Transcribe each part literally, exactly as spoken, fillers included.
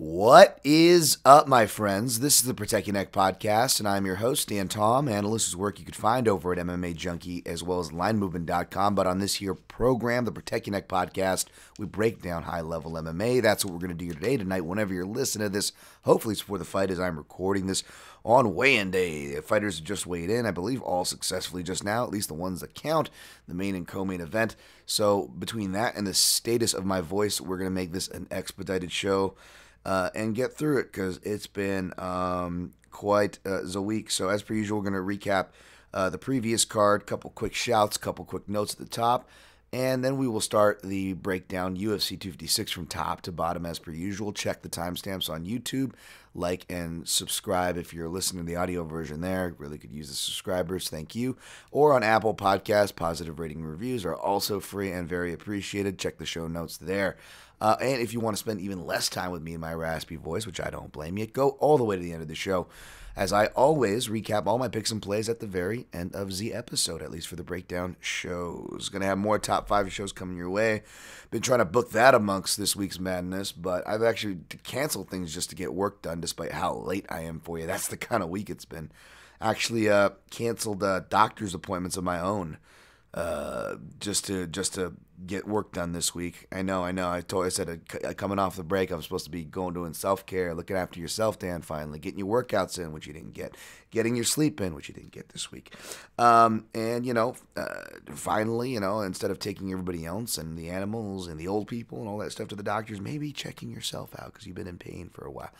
What is up, my friends? This is the Protect Your Neck Podcast, and I'm your host, Dan Tom, and Alyssa's work you can find over at M M A Junkie as well as line movement dot com. But on this here program, the Protect Your Neck Podcast, we break down high-level M M A. That's what we're going to do today, tonight, whenever you're listening to this. Hopefully it's before the fight as I'm recording this on weigh-in day. The fighters just weighed in, I believe, all successfully just now, at least the ones that count, the main and co-main event. So between that and the status of my voice, we're going to make this an expedited show. Uh, and get through it because it's been um, quite uh, the week. So as per usual, we're going to recap uh, the previous card, couple quick shouts, couple quick notes at the top, and then we will start the breakdown U F C two fifty-six from top to bottom as per usual. Check the timestamps on YouTube, like and subscribe if you're listening to the audio version there. Really could use the subscribers, thank you. Or on Apple Podcasts, positive rating reviews are also free and very appreciated. Check the show notes there. Uh, and if you want to spend even less time with me and my raspy voice, which I don't blame you, go all the way to the end of the show, as I always recap all my picks and plays at the very end of the episode, at least for the breakdown shows. Going to have more top five shows coming your way. Been trying to book that amongst this week's madness, but I've actually canceled things just to get work done, despite how late I am for you. That's the kind of week it's been. Actually uh, canceled uh, doctor's appointments of my own. Uh, just to just to get work done this week. I know, I know. I told, I said uh, coming off the break, I'm supposed to be going doing self care, looking after yourself, Dan. Finally, getting your workouts in, which you didn't get, getting your sleep in, which you didn't get this week. Um, and you know, uh, finally, you know, instead of taking everybody else and the animals and the old people and all that stuff to the doctors, maybe checking yourself out because you've been in pain for a while.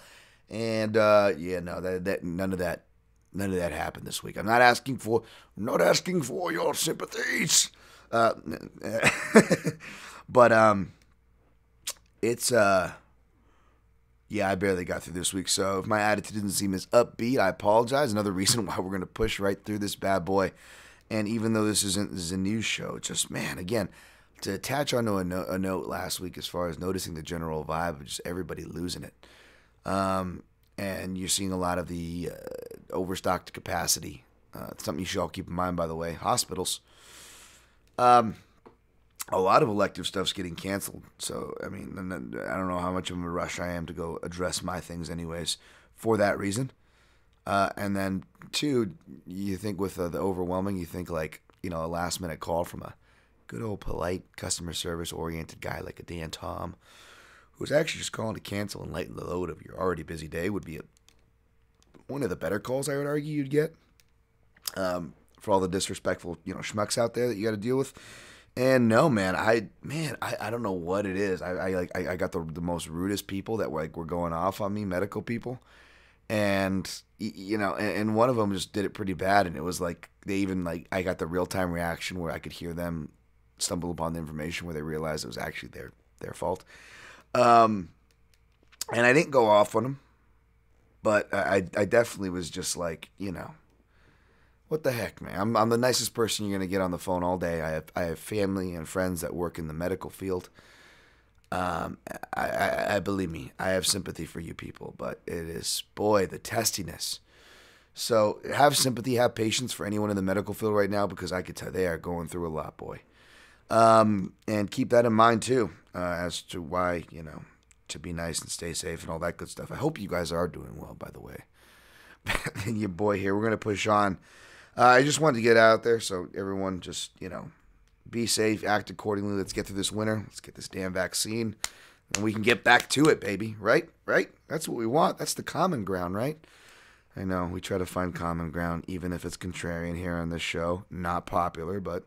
And uh, yeah, no, that, that none of that. None of that happened this week. I'm not asking for, I'm not asking for your sympathies. Uh, but um, it's uh, yeah, I barely got through this week. So if my attitude didn't seem as upbeat, I apologize. Another reason why we're gonna push right through this bad boy. And even though this isn't this is a news show, it's just, man, again, to attach onto a, no, a note last week as far as noticing the general vibe of just everybody losing it. Um. And you're seeing a lot of the uh, overstocked capacity. Uh, it's something you should all keep in mind, by the way. Hospitals. Um, a lot of elective stuff's getting canceled. So, I mean, I don't know how much of a rush I am to go address my things anyways for that reason. Uh, and then, two, you think with uh, the overwhelming, you think like, you know, a last-minute call from a good old polite customer service-oriented guy like a Dan Tom, who's actually just calling to cancel and lighten the load of your already busy day, would be a, one of the better calls I would argue you'd get um, for all the disrespectful, you know, schmucks out there that you got to deal with. And no, man, I man, I, I don't know what it is. I, I like I, I got the the most rudest people that were like were going off on me, medical people, and you know, and, and one of them just did it pretty bad, and it was like they even like I got the real time reaction where I could hear them stumble upon the information where they realized it was actually their their fault. Um, and I didn't go off on him, but I, I definitely was just like, you know, what the heck, man? I'm, I'm the nicest person you're going to get on the phone all day. I have, I have family and friends that work in the medical field. Um, I, I, I believe me, I have sympathy for you people, but it is, boy, the testiness. So have sympathy, have patience for anyone in the medical field right now, because I could tell they are going through a lot, boy. Um, and keep that in mind too, uh, as to why, you know, to be nice and stay safe and all that good stuff. I hope you guys are doing well, by the way. And your boy here, we're going to push on. Uh, I just wanted to get out there. So everyone just, you know, be safe, act accordingly. Let's get through this winter. Let's get this damn vaccine and we can get back to it, baby. Right? Right? That's what we want. That's the common ground, right? I know we try to find common ground, even if it's contrarian here on this show, not popular, but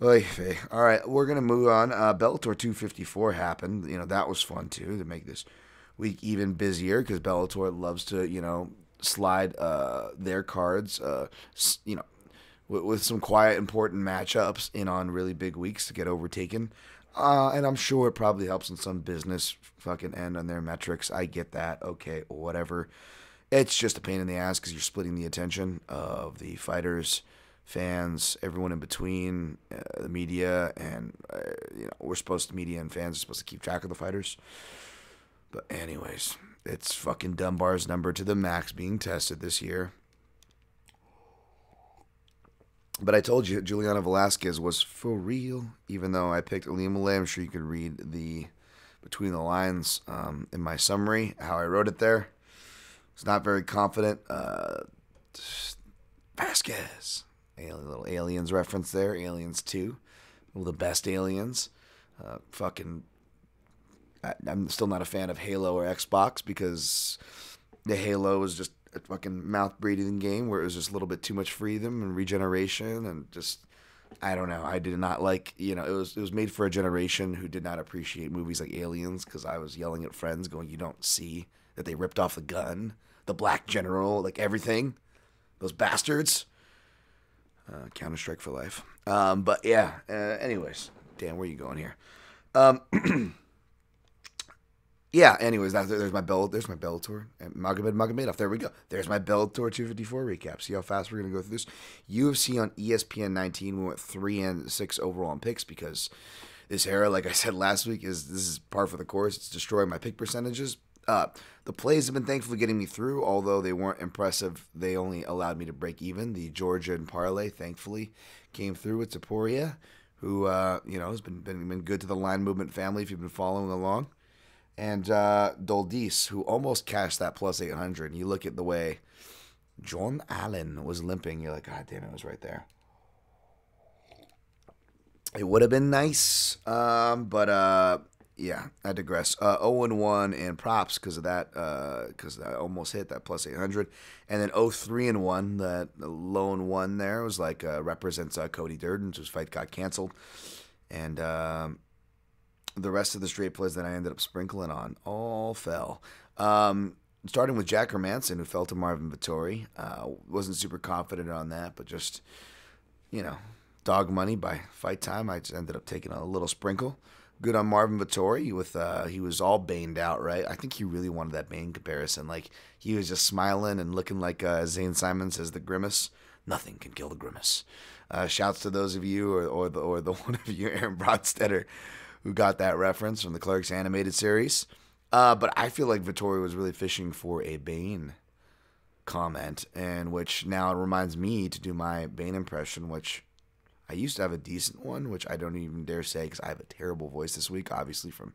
oy vey. All right, we're going to move on. Uh, Bellator two fifty-four happened. You know, that was fun, too, to make this week even busier because Bellator loves to, you know, slide uh, their cards, uh, you know, with, with some quiet, important matchups in on really big weeks to get overtaken. Uh, and I'm sure it probably helps in some business fucking end on their metrics. I get that. Okay, whatever. It's just a pain in the ass because you're splitting the attention of the fighters, fans, everyone in between, uh, the media, and uh, you know, we're supposed to, media and fans are supposed to keep track of the fighters. But anyways, it's fucking Dunbar's number to the max being tested this year. But I told you, Juliana Velasquez was for real, even though I picked Alim Malay. I'm sure you could read the between the lines um, in my summary, how I wrote it there. It's not very confident. Uh, Vasquez. A little Aliens reference there. Aliens two. Well, the best Aliens. Uh, fucking... I, I'm still not a fan of Halo or Xbox because the Halo was just a fucking mouth-breathing game where it was just a little bit too much freedom and regeneration and just... I don't know. I did not like, you know, it was it was made for a generation who did not appreciate movies like Aliens because I was yelling at friends going, you don't see that they ripped off the gun, the black general, like everything. Those bastards. Uh, Counter-Strike for life. Um, but yeah, uh, anyways. Dan, where are you going here? Um, yeah, anyways, that, there's my Bell, there's my Bellator. Magomed Magomedov, there we go. There's my Bellator two fifty-four recap. See how fast we're going to go through this. U F C on E S P N nineteen, we went three and six overall on picks because this era, like I said last week, is this is par for the course. It's destroying my pick percentages. Uh, the plays have been thankfully getting me through, although they weren't impressive. They only allowed me to break even. The Georgia and parlay, thankfully, came through with Taporia, who, uh, you know, has been, been been good to the line movement family if you've been following along. And uh, Doldis, who almost cashed that plus eight hundred. You look at the way John Allen was limping. You're like, God damn, it was right there. It would have been nice, um, but... Uh, yeah, I digress. Uh, oh and one and props because of that, because uh, I almost hit that plus eight hundred. And then oh three and one, that lone one there was like uh, represents uh, Cody Durden, whose fight got canceled. And um, the rest of the straight plays that I ended up sprinkling on all fell. Um, starting with Jack Hermansson, who fell to Marvin Vettori. Uh, wasn't super confident on that, but just, you know, dog money by fight time. I just ended up taking a little sprinkle. Good on Marvin Vettori with uh, he was all baned out, right? I think he really wanted that Bane comparison. Like he was just smiling and looking like uh, Zane Simons says, the Grimace. Nothing can kill the Grimace. Uh, shouts to those of you or or the or the one of you, Aaron Broadstetter, who got that reference from the Clerks animated series. Uh, but I feel like Vettori was really fishing for a Bane comment, and which now reminds me to do my Bane impression, which. I used to have a decent one, which I don't even dare say because I have a terrible voice this week, obviously from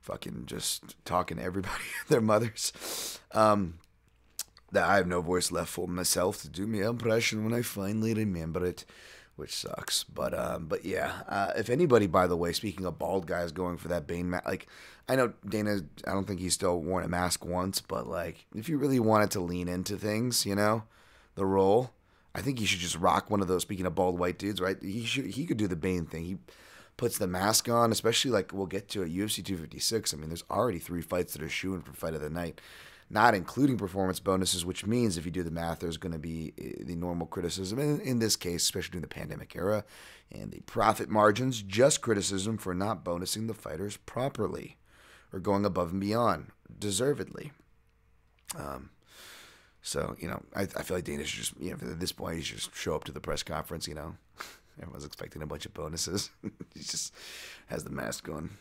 fucking just talking to everybody and their mothers. Um, that I have no voice left for myself to do my impression when I finally remember it, which sucks. But um, but yeah, uh, if anybody, by the way, speaking of bald guys going for that Bane mask, like I know Dana, I don't think he still wore a mask once, but like if you really wanted to lean into things, you know, the role. I think he should just rock one of those, speaking of bald white dudes, right? He should, he could do the Bane thing. He puts the mask on, especially like we'll get to at U F C two fifty-six. I mean, there's already three fights that are shooing for fight of the night, not including performance bonuses, which means if you do the math, there's going to be the normal criticism. And in this case, especially during the pandemic era and the profit margins, just criticism for not bonusing the fighters properly or going above and beyond, deservedly. Um... So, you know, I, I feel like Dana should just, you know, at this point, he should just show up to the press conference, you know. Everyone's expecting a bunch of bonuses. He just has the mask on.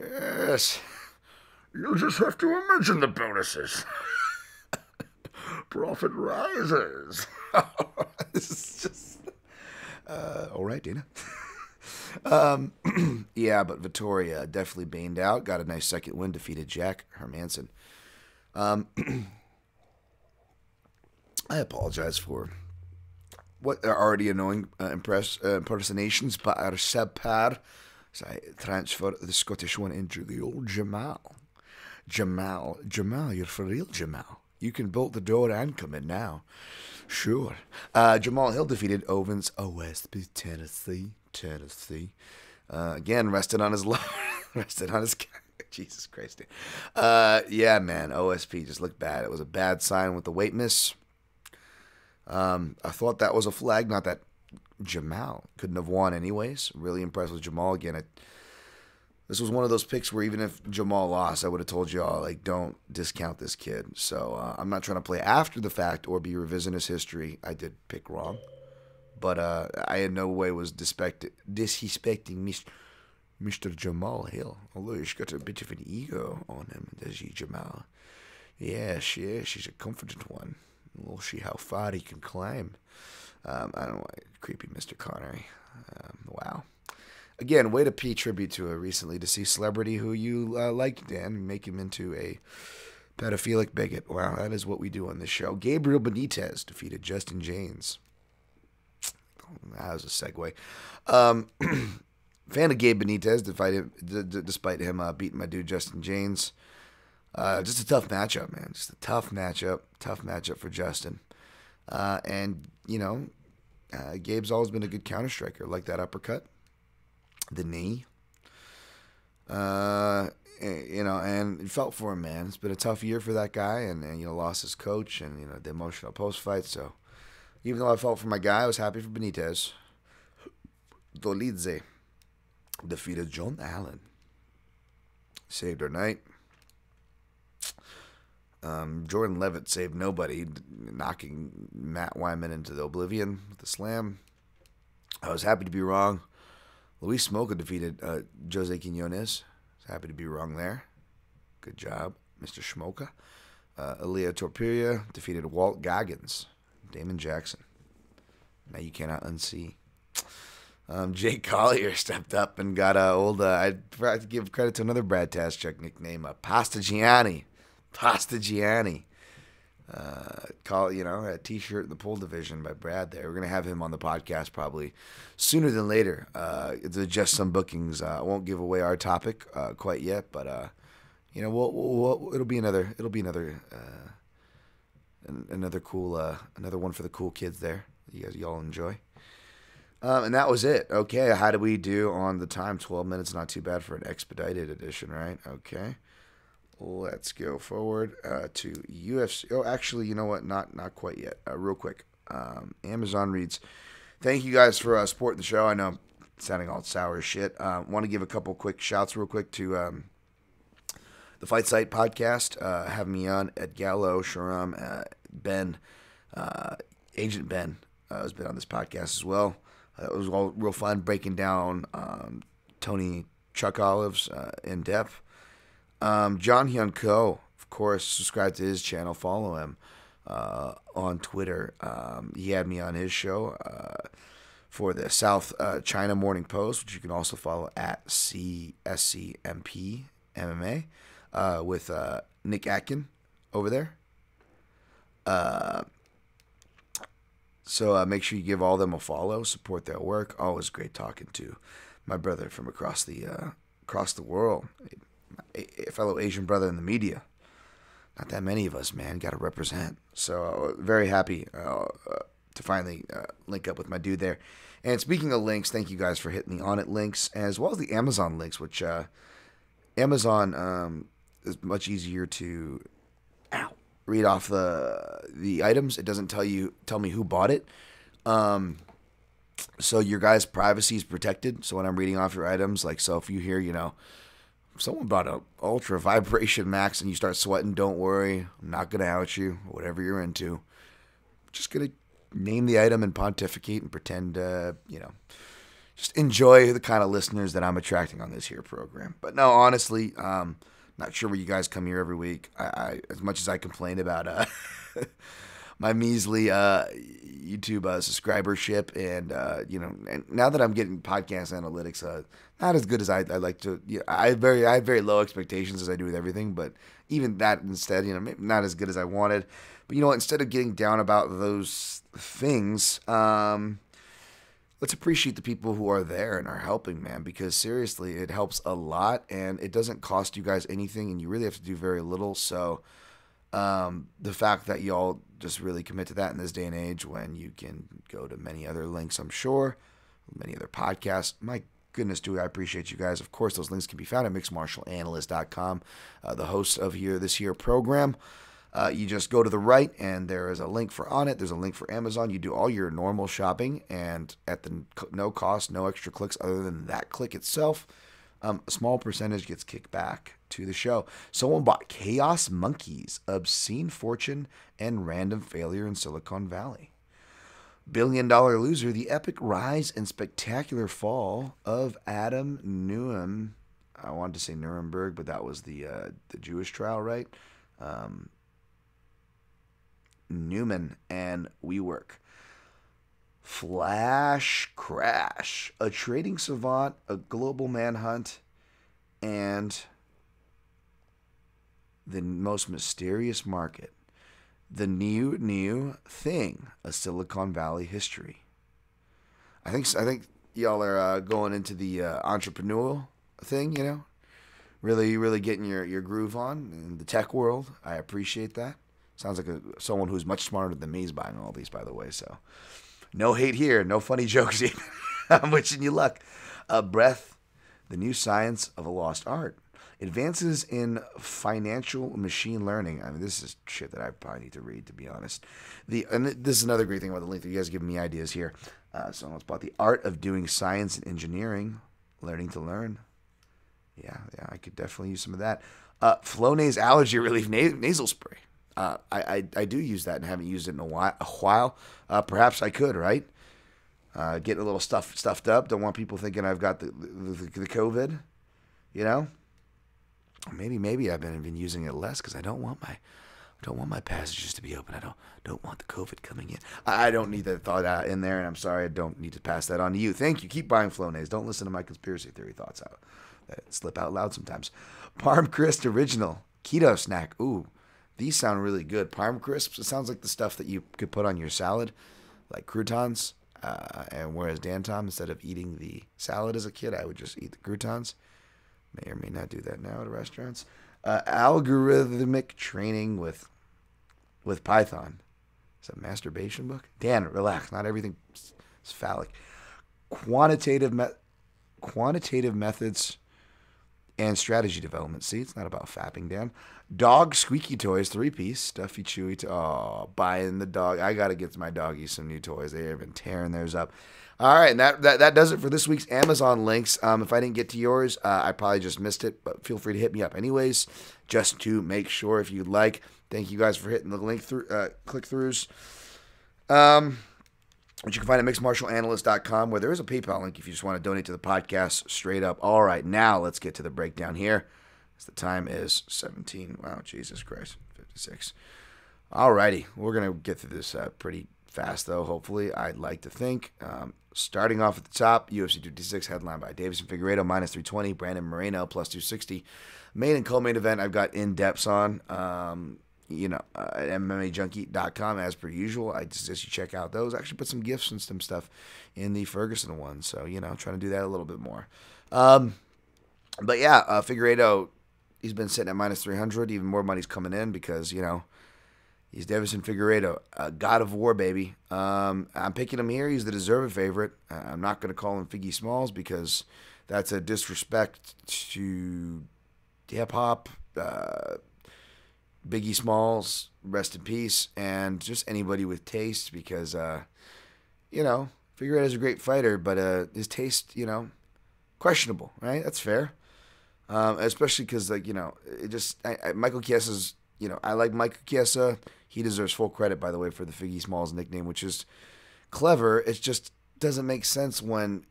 Yes, you just have to imagine the bonuses. Profit rises. This is just, uh, all right, Dana. um, yeah, but Vittoria definitely baned out. Got a nice second win, defeated Jack Hermansson. Um... I apologize for what are already annoying uh, impress, uh, impersonations, but our subpar, so I transfer the Scottish one into the old Jamal. Jamal, Jamal, you're for real, Jamal. You can bolt the door and come in now. Sure. Uh, Jamahal Hill defeated Ovens, O S B, Tennessee, Tennessee. Uh, again, rested on his love, rested on his... Jesus Christ. Uh, yeah, man, O S P just looked bad. It was a bad sign with the weight miss. Um, I thought that was a flag, not that Jamal couldn't have won anyways. Really impressed with Jamal again. I, this was one of those picks where even if Jamal lost, I would have told y'all, like, don't discount this kid. So uh, I'm not trying to play after the fact or be revisionist history. I did pick wrong. But uh, I in no way was disrespecting Mister Jamal Hill. Although he's got a bit of an ego on him, does he, Jamal? Yeah, she, she's a confident one. We'll see how far he can climb. Um, I don't know. Creepy Mister Connery. Um, wow. again, way to pay tribute to a recently deceased celebrity who you uh, liked, Dan, make him into a pedophilic bigot. Wow, that is what we do on this show. Gabriel Benitez defeated Justin Jaynes. That was a segue. Um, fan of Gabe Benitez, despite, despite him uh, beating my dude Justin Jaynes. Uh, just a tough matchup, man. Just a tough matchup. Tough matchup for Justin. Uh, and, you know, uh, Gabe's always been a good counter striker. Like that uppercut, the knee. Uh, you know, and it felt for him, man. It's been a tough year for that guy, and, and you know, lost his coach and, you know, the emotional post-fight. So, even though I felt for my guy, I was happy for Benitez. Dolidze defeated John Allen. Saved our night. Um, Jordan Leavitt saved nobody, knocking Matt Wyman into the oblivion with a slam. I was happy to be wrong. Luis Smoka defeated uh, Jose Quinones. I was happy to be wrong there. Good job, Mister Smoka. Uh, Elia Torperia defeated Walt Goggins. Damon Jackson. Now you cannot unsee. Um, Jake Collier stepped up and got uh, old. Uh, I'd have to give credit to another Brad Taszczyk nickname, uh, Pastagiani. Pastagiani. Uh, call, you know, a t-shirt in the pole division by Brad there. We're going to have him on the podcast probably sooner than later. Uh, there's just some bookings. Uh, I won't give away our topic uh, quite yet, but, uh, you know, we'll, we'll, we'll, it'll be another, it'll be another, uh, an, another cool, uh, another one for the cool kids there. You guys, y'all enjoy. Um, and that was it. Okay. How do we do on the time? twelve minutes, not too bad for an expedited edition, right? Okay. Let's go forward uh, to U F C. Oh, actually, you know what? Not not quite yet. Uh, real quick. Um, Amazon reads. Thank you guys for uh, supporting the show. I know I'm sounding all sour as shit. Uh, want to give a couple quick shouts real quick to um, the Fight Site podcast. Uh, have me on. Ed Gallo, Sharam, uh, Ben, uh, Agent Ben uh, has been on this podcast as well. Uh, it was all real fun breaking down um, Tony Chuck Olive's uh, in depth. Um, John Hyun Ko, of course, subscribe to his channel, follow him uh, on Twitter. Um, he had me on his show uh, for the South uh, China Morning Post, which you can also follow at C S C M P M M A uh, with uh, Nick Atkin over there. Uh, so uh, make sure you give all of them a follow, support their work. Always great talking to my brother from across the uh, across the world. A fellow Asian brother in the media. Not that many of us, man. Got to represent. So uh, very happy uh, uh, to finally uh, link up with my dude there. And speaking of links, thank you guys for hitting the On It links as well as the Amazon links, which uh, Amazon um, is much easier to ow, read off the the items. It doesn't tell you tell me who bought it. Um, so your guys' privacy is protected. So when I'm reading off your items, like so, if you hear, you know. Someone bought an Ultra Vibration Max and you start sweating, don't worry. I'm not going to out you, whatever you're into. I'm just going to name the item and pontificate and pretend, uh, you know, just enjoy the kind of listeners that I'm attracting on this here program. But no, honestly, um, not sure where you guys come here every week. I, I as much as I complain about uh, my measly uh, YouTube uh, subscribership and, uh, you know, and now that I'm getting podcast analytics, uh, not as good as I I like to. You know, I very I have very low expectations as I do with everything, but even that instead, you know, maybe not as good as I wanted. But you know what? Instead of getting down about those things, um, let's appreciate the people who are there and are helping, man. Because seriously, it helps a lot, and it doesn't cost you guys anything, and you really have to do very little. So um, the fact that y'all just really commit to that in this day and age, when you can go to many other links, I'm sure, many other podcasts, my goodness, do I appreciate you guys. Of course, those links can be found at mixed martial analyst dot com, uh, the host of here this here program. Uh, you just go to the right, and there is a link for On It. There's a link for Amazon. You do all your normal shopping, and at the no cost, no extra clicks other than that click itself, um, a small percentage gets kicked back to the show. Someone bought Chaos Monkeys, Obscene Fortune, and Random Failure in Silicon Valley. Billion Dollar Loser, the epic rise and spectacular fall of Adam Neumann. I wanted to say Nuremberg, but that was the uh, the Jewish trial, right? Um, Newman and WeWork. Flash Crash, a trading savant, a global manhunt, and the most mysterious market. The new, new thing, a Silicon Valley history. I think I think y'all are uh, going into the uh, entrepreneurial thing, you know? Really, really getting your, your groove on in the tech world. I appreciate that. Sounds like a, someone who's much smarter than me is buying all these, by the way, so... No hate here. No funny jokes even. I'm wishing you luck. Uh, breath, the new science of a lost art. Advances in financial machine learning. I mean, this is shit that I probably need to read, to be honest. The And this is another great thing about the link that you guys give me ideas here. Uh, someone's bought The Art of Doing Science and Engineering. Learning to Learn. Yeah, yeah, I could definitely use some of that. Uh, Flonase Allergy Relief na Nasal Spray. Uh, I, I, I do use that and haven't used it in a while. A while. Uh, perhaps I could, right? Uh, getting a little stuff, stuffed up. Don't want people thinking I've got the, the, the COVID, you know? Maybe maybe I've been, been using it less because I don't want my don't want my passages to be open. I don't don't want the COVID coming in. I, I don't need that thought out in there, and I'm sorry I don't need to pass that on to you. Thank you. Keep buying Flonase. Don't listen to my conspiracy theory thoughts out that slip out loud sometimes. Parm Crisp Original Keto Snack. Ooh. These sound really good. Parm Crisps, it sounds like the stuff that you could put on your salad, like croutons. Uh, and whereas Dan Tom, instead of eating the salad as a kid, I would just eat the croutons. May or may not do that now at restaurants. Uh, algorithmic training with with Python. Is that a masturbation book? Dan, relax. Not everything is phallic. Quantitative, me quantitative methods... and strategy development. See, it's not about fapping, Dan. Dog squeaky toys, three-piece, stuffy, chewy. To oh, buying the dog. I got to get my doggy some new toys. They have been tearing theirs up. All right, and that, that, that does it for this week's Amazon links. Um, if I didn't get to yours, uh, I probably just missed it, but feel free to hit me up anyways, just to make sure if you'd like. Thank you guys for hitting the link through uh, click-throughs. Um... Which you can find at mixed martial analyst dot com, where there is a PayPal link if you just want to donate to the podcast straight up. All right, now let's get to the breakdown here. The time is seventeen. Wow, Jesus Christ, fifty-six. All righty, we're going to get through this uh, pretty fast, though, hopefully. I'd like to think. Um, starting off at the top, U F C two fifty-six, headlined by Deiveson Figueiredo, minus three twenty, Brandon Moreno, plus two sixty. Main and co-main event I've got in-depths on. Um... You know, uh, at M M A junkie dot com, as per usual. I suggest you check out those. I actually put some gifts and some stuff in the Ferguson one. So, you know, trying to do that a little bit more. Um, but, yeah, uh, Figueiredo, he's been sitting at minus three hundred. Even more money's coming in because, you know, he's Deiveson Figueiredo, uh, God of War, baby. Um, I'm picking him here. He's the deserved favorite. Uh, I'm not going to call him Biggie Smalls because that's a disrespect to hip-hop, uh Biggie Smalls, rest in peace, and just anybody with taste because, uh, you know, Figueiredo's a great fighter, but uh, his taste, you know, questionable, right? That's fair, um, especially because, like, you know, it just I, I, Michael Chiesa's, you know, I like Michael Chiesa. He deserves full credit, by the way, for the Biggie Smalls nickname, which is clever. It just doesn't make sense when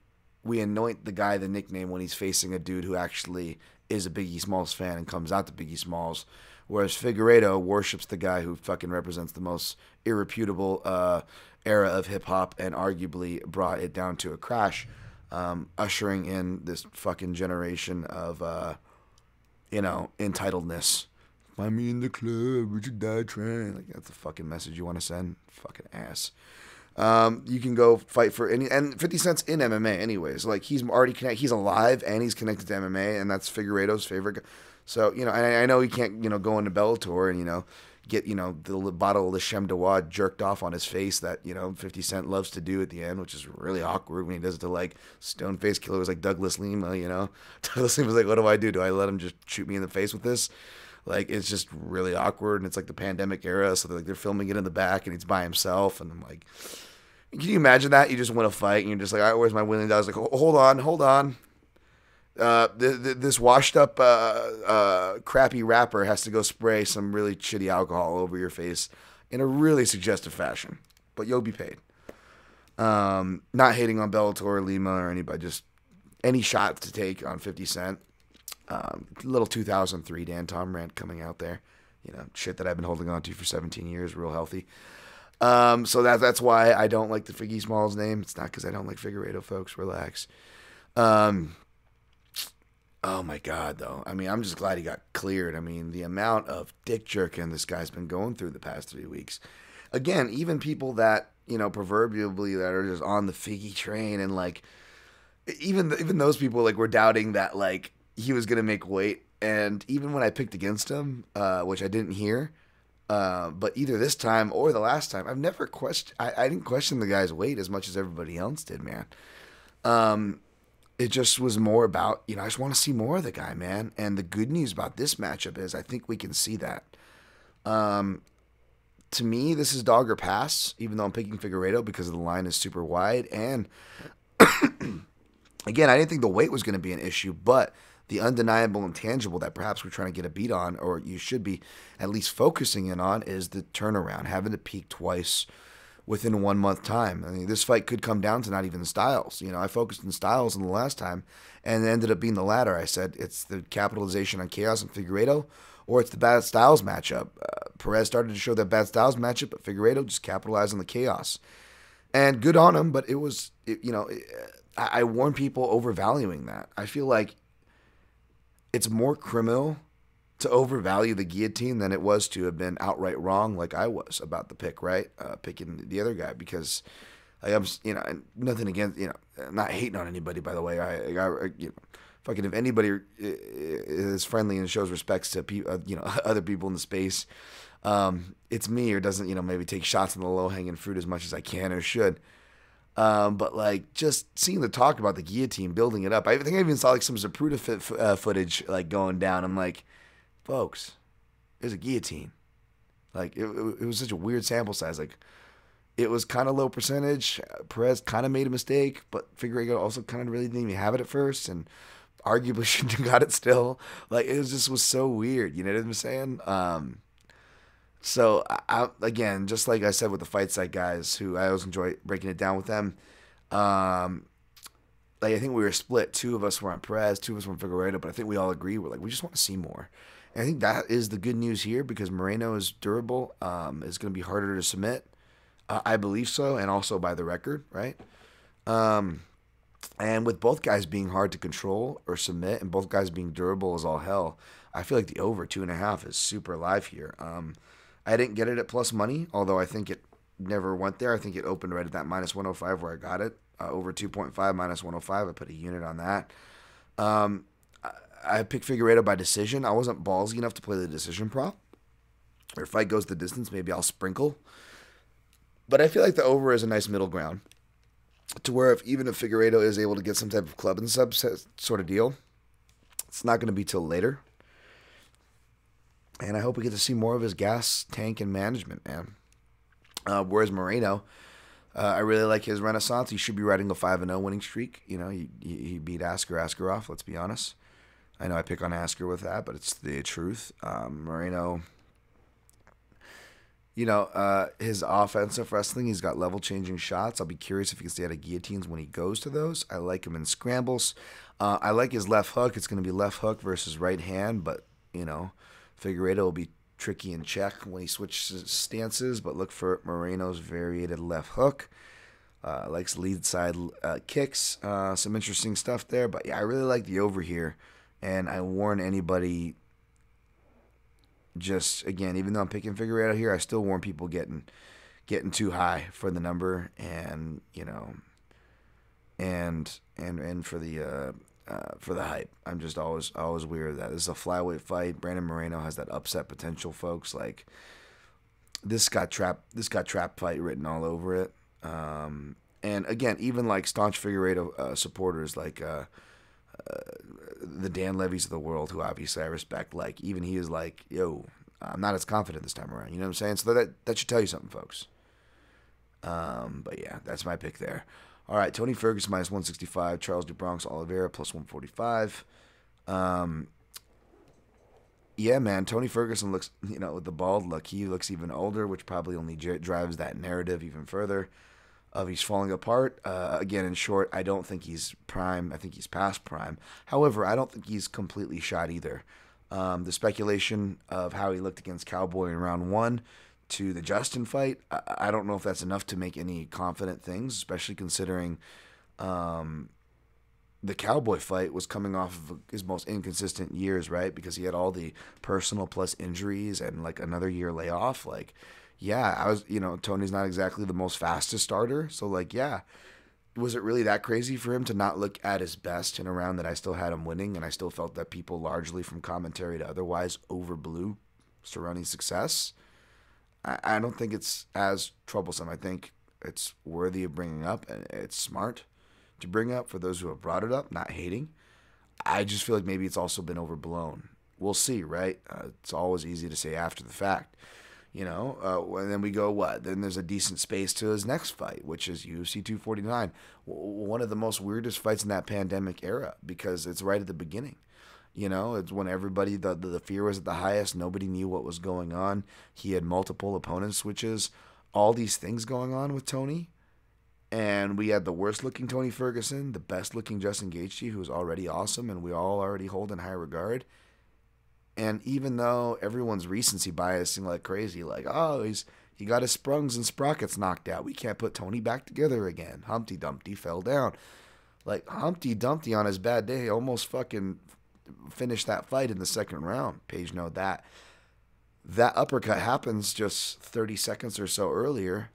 we anoint the guy the nickname when he's facing a dude who actually is a Biggie Smalls fan and comes out to Biggie Smalls. Whereas Figueiredo worships the guy who fucking represents the most irreputable uh, era of hip-hop and arguably brought it down to a crash, um, ushering in this fucking generation of, uh, you know, entitledness. Find me in the club, Richard Die Train. Like, that's the fucking message you want to send? Fucking ass. Um, you can go fight for any, and fifty cent's in M M A anyways. Like, he's already connected, he's alive, and he's connected to M M A, and that's Figueiredo's favorite guy. So, you know, and I know he can't, you know, go into Bellator and, you know, get, you know, the bottle of L'Chem de Wa jerked off on his face that, you know, fifty cent loves to do at the end, which is really awkward when he does it to, like, Stone-Face Killer was like Douglas Lima, you know? Douglas Lima was like, what do I do? Do I let him just shoot me in the face with this? Like, it's just really awkward, and it's like the pandemic era, so they're, like, they're filming it in the back, and he's by himself, and I'm like, can you imagine that? You just win a fight, and you're just like, all right, where's my winning dog? I was like, hold on, hold on. Uh, th th this washed-up, uh, uh, crappy rapper has to go spray some really shitty alcohol over your face in a really suggestive fashion, but you'll be paid. Um, not hating on Bellator or Lima or anybody, just any shot to take on fifty cent. Um, little two thousand three Dan Tom rant coming out there, you know, shit that I've been holding on to for seventeen years, real healthy. Um, so that that's why I don't like the Biggie Smalls name. It's not because I don't like Figueiredo, folks. Relax. Um, oh, my God, though. I mean, I'm just glad he got cleared. I mean, the amount of dick jerking this guy's been going through the past three weeks. Again, even people that, you know, proverbially that are just on the Figgy train and, like, even even those people, like, were doubting that, like, he was going to make weight. And even when I picked against him, uh, which I didn't hear, uh, but either this time or the last time, I've never questioned, I, I didn't question the guy's weight as much as everybody else did, man. Um, it just was more about, you know, I just want to see more of the guy, man. And the good news about this matchup is I think we can see that. Um, to me, this is dog or pass, even though I'm picking Figueiredo because the line is super wide. And again, I didn't think the weight was going to be an issue, but the undeniable intangible that perhaps we're trying to get a beat on, or you should be at least focusing in on, is the turnaround, having to peak twice within one month time. I mean, this fight could come down to not even Styles. You know, I focused on Styles in the last time and it ended up being the latter. I said it's the capitalization on chaos and Figueiredo, or it's the bad Styles matchup. Uh, Perez started to show that bad Styles matchup, but Figueiredo just capitalized on the chaos. And good on him, but it was, it, you know, it, I, I warn people overvaluing that. I feel like it's more criminal to overvalue the guillotine than it was to have been outright wrong, like I was about the pick, right? Uh, picking the other guy because I am, you know, and nothing against, you know, I'm not hating on anybody, by the way. I, I, you know, fucking if anybody is friendly and shows respects to, pe uh, you know, other people in the space, um, it's me, or doesn't, you know, maybe take shots in the low hanging fruit as much as I can or should. Um, but, like, just seeing the talk about the guillotine, building it up. I think I even saw, like, some Zapruder f uh, footage, like, going down. I'm like, folks, there's a guillotine. Like, it, it was such a weird sample size. Like, it was kind of low percentage. Perez kind of made a mistake, but Figueiredo also kind of really didn't even have it at first, and arguably shouldn't have got it still. Like, it was just was so weird. You know what I'm saying? Um... So, I, again, just like I said with the Fight Site guys, who I always enjoy breaking it down with them, um, like I think we were split. Two of us were on Perez, two of us were on Figueiredo, but I think we all agree. We're like, we just want to see more. And I think that is the good news here because Moreno is durable. Um, it's going to be harder to submit. Uh, I believe so, and also by the record, right? Um, and with both guys being hard to control or submit and both guys being durable as all hell, I feel like the over two and a half is super live here. Um I didn't get it at plus money, although I think it never went there. I think it opened right at that minus one oh five where I got it. Uh, over two point five, minus one oh five. I put a unit on that. Um, I, I picked Figueiredo by decision. I wasn't ballsy enough to play the decision prop. Or if fight goes the distance, maybe I'll sprinkle. But I feel like the over is a nice middle ground to where if even if Figueiredo is able to get some type of club and sub sort of deal, it's not going to be till later. And I hope we get to see more of his gas tank and management, man. Uh, whereas Moreno, uh, I really like his renaissance. He should be riding a five and oh winning streak. You know, he, he beat Askar Askarov, let's be honest. I know I pick on Askar with that, but it's the truth. Um, Moreno, you know, uh, his offensive wrestling, he's got level-changing shots. I'll be curious if he can stay out of guillotines when he goes to those. I like him in scrambles. Uh, I like his left hook. It's going to be left hook versus right hand, but, you know, Figueiredo will be tricky in check when he switches stances, but look for Moreno's variated left hook. Uh, likes lead side uh, kicks. Uh, some interesting stuff there, but yeah, I really like the over here. And I warn anybody, just, again, even though I'm picking Figueiredo here, I still warn people getting getting too high for the number and, you know, and and and for the... Uh, Uh, for the hype. I'm just always always weird of that. This is a flyweight fight. Brandon Moreno has that upset potential, folks. Like, this got trap this got trap fight written all over it. Um, and again, even like staunch Figueiredo uh, supporters like uh, uh, the Dan Levy's of the world, who obviously I respect, like even he is like, yo, I'm not as confident this time around. You know what I'm saying? So that that should tell you something, folks. Um, but yeah, that's my pick there. All right, Tony Ferguson minus one sixty-five, Charles de Bronx Oliveira plus one forty-five. Um, yeah, man, Tony Ferguson looks, you know, with the bald look, he looks even older, which probably only drives that narrative even further of he's falling apart. Uh, again, in short, I don't think he's prime. I think he's past prime. However, I don't think he's completely shot either. Um, the speculation of how he looked against Cowboy in round one to the Justin fight. I, I don't know if that's enough to make any confident things, especially considering um, the Cowboy fight was coming off of his most inconsistent years, right? Because he had all the personal plus injuries and like another year layoff. Like, yeah, I was, you know, Tony's not exactly the most fastest starter. So like, yeah, was it really that crazy for him to not look at his best in a round that I still had him winning? And I still felt that people largely from commentary to otherwise overblew Cerrone's success. I, I don't think it's as troublesome. I think it's worthy of bringing up, and it's smart to bring up for those who have brought it up, not hating. I just feel like maybe it's also been overblown. We'll see, right? Uh, it's always easy to say after the fact. You know, uh, and then we go, what? Then there's a decent space to his next fight, which is U F C two forty-nine. One of the most weirdest fights in that pandemic era, because it's right at the beginning. You know, it's when everybody, the, the, the fear was at the highest. Nobody knew what was going on. He had multiple opponent switches, all these things going on with Tony. And we had the worst-looking Tony Ferguson, the best-looking Justin Gaethje, who was already awesome, and we all already hold in high regard. And even though everyone's recency bias seemed like crazy, like, oh, he's he got his sprungs and sprockets knocked out. We can't put Tony back together again. Humpty Dumpty fell down. Like, Humpty Dumpty on his bad day almost fucking finished that fight in the second round. Page note that. That uppercut happens just thirty seconds or so earlier.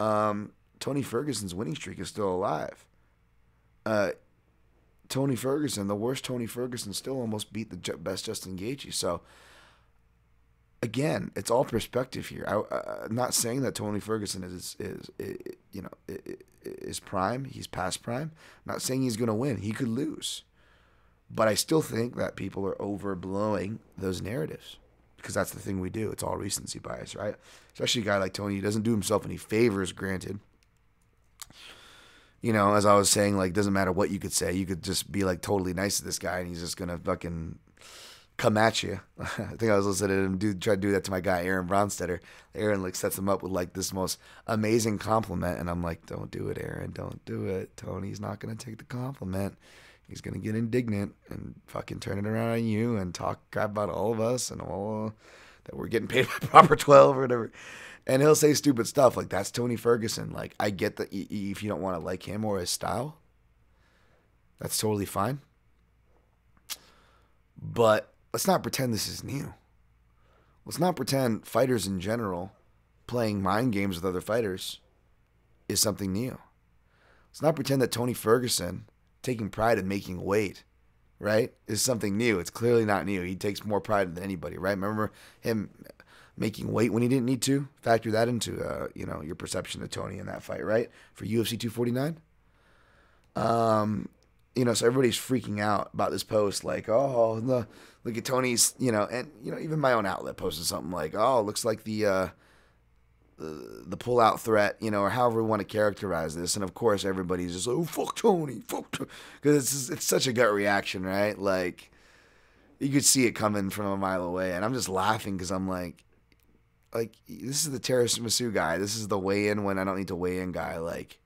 Um, Tony Ferguson's winning streak is still alive. Uh... Tony Ferguson, the worst Tony Ferguson, still almost beat the best Justin Gaethje. So, again, it's all perspective here. I, uh, I'm not saying that Tony Ferguson is, is, is you know, is prime. He's past prime. I'm not saying he's going to win. He could lose. But I still think that people are overblowing those narratives, because that's the thing we do. It's all recency bias, right? Especially a guy like Tony. He doesn't do himself any favors, granted. You know, as I was saying, like, doesn't matter what you could say. You could just be, like, totally nice to this guy, and he's just going to fucking come at you. I think I was listening to him do, try to do that to my guy, Aaron Broadstetter. Aaron, like, sets him up with, like, this most amazing compliment, and I'm like, don't do it, Aaron. Don't do it. Tony's not going to take the compliment. He's going to get indignant and fucking turn it around on you and talk crap about all of us and all that we're getting paid by Proper twelve or whatever. And he'll say stupid stuff like, that's Tony Ferguson. Like, I get that if you don't want to like him or his style, that's totally fine. But let's not pretend this is new. Let's not pretend fighters in general playing mind games with other fighters is something new. Let's not pretend that Tony Ferguson taking pride in making weight, right, is something new. It's clearly not new. He takes more pride than anybody, right? Remember him making weight when he didn't need to. Factor that into uh, you know, your perception of Tony in that fight, right? For U F C two forty-nine. Um, you know, so everybody's freaking out about this post, like, oh, the, look at Tony's, you know, and you know, even my own outlet posted something like, oh, looks like the uh, the, the pull-out threat, you know, or however we want to characterize this. And of course, everybody's just like, oh, fuck Tony, fuck Tony, because it's it's such a gut reaction, right? Like, you could see it coming from a mile away, and I'm just laughing because I'm like, like, this is the Terrence Massu guy. This is the weigh-in when I don't need to weigh-in guy. Like,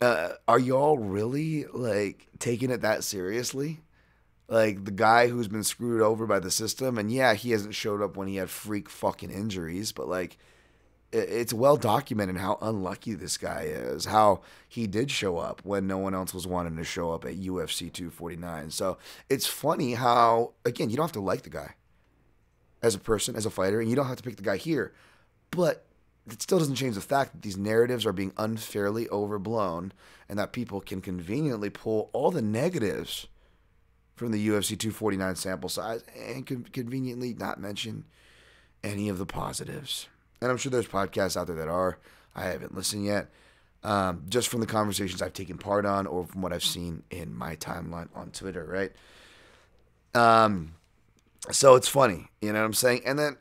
uh, are y'all really, like, taking it that seriously? Like, the guy who's been screwed over by the system, and yeah, he hasn't showed up when he had freak fucking injuries, but, like, it, it's well-documented how unlucky this guy is, how he did show up when no one else was wanting to show up at U F C two forty-nine. So it's funny how, again, you don't have to like the guy as a person, as a fighter, and you don't have to pick the guy here. But it still doesn't change the fact that these narratives are being unfairly overblown and that people can conveniently pull all the negatives from the U F C two forty-nine sample size and con conveniently not mention any of the positives. And I'm sure there's podcasts out there that are. I haven't listened yet. Um, just from the conversations I've taken part on or from what I've seen in my timeline on Twitter, right? Um... So it's funny, you know what I'm saying? And then,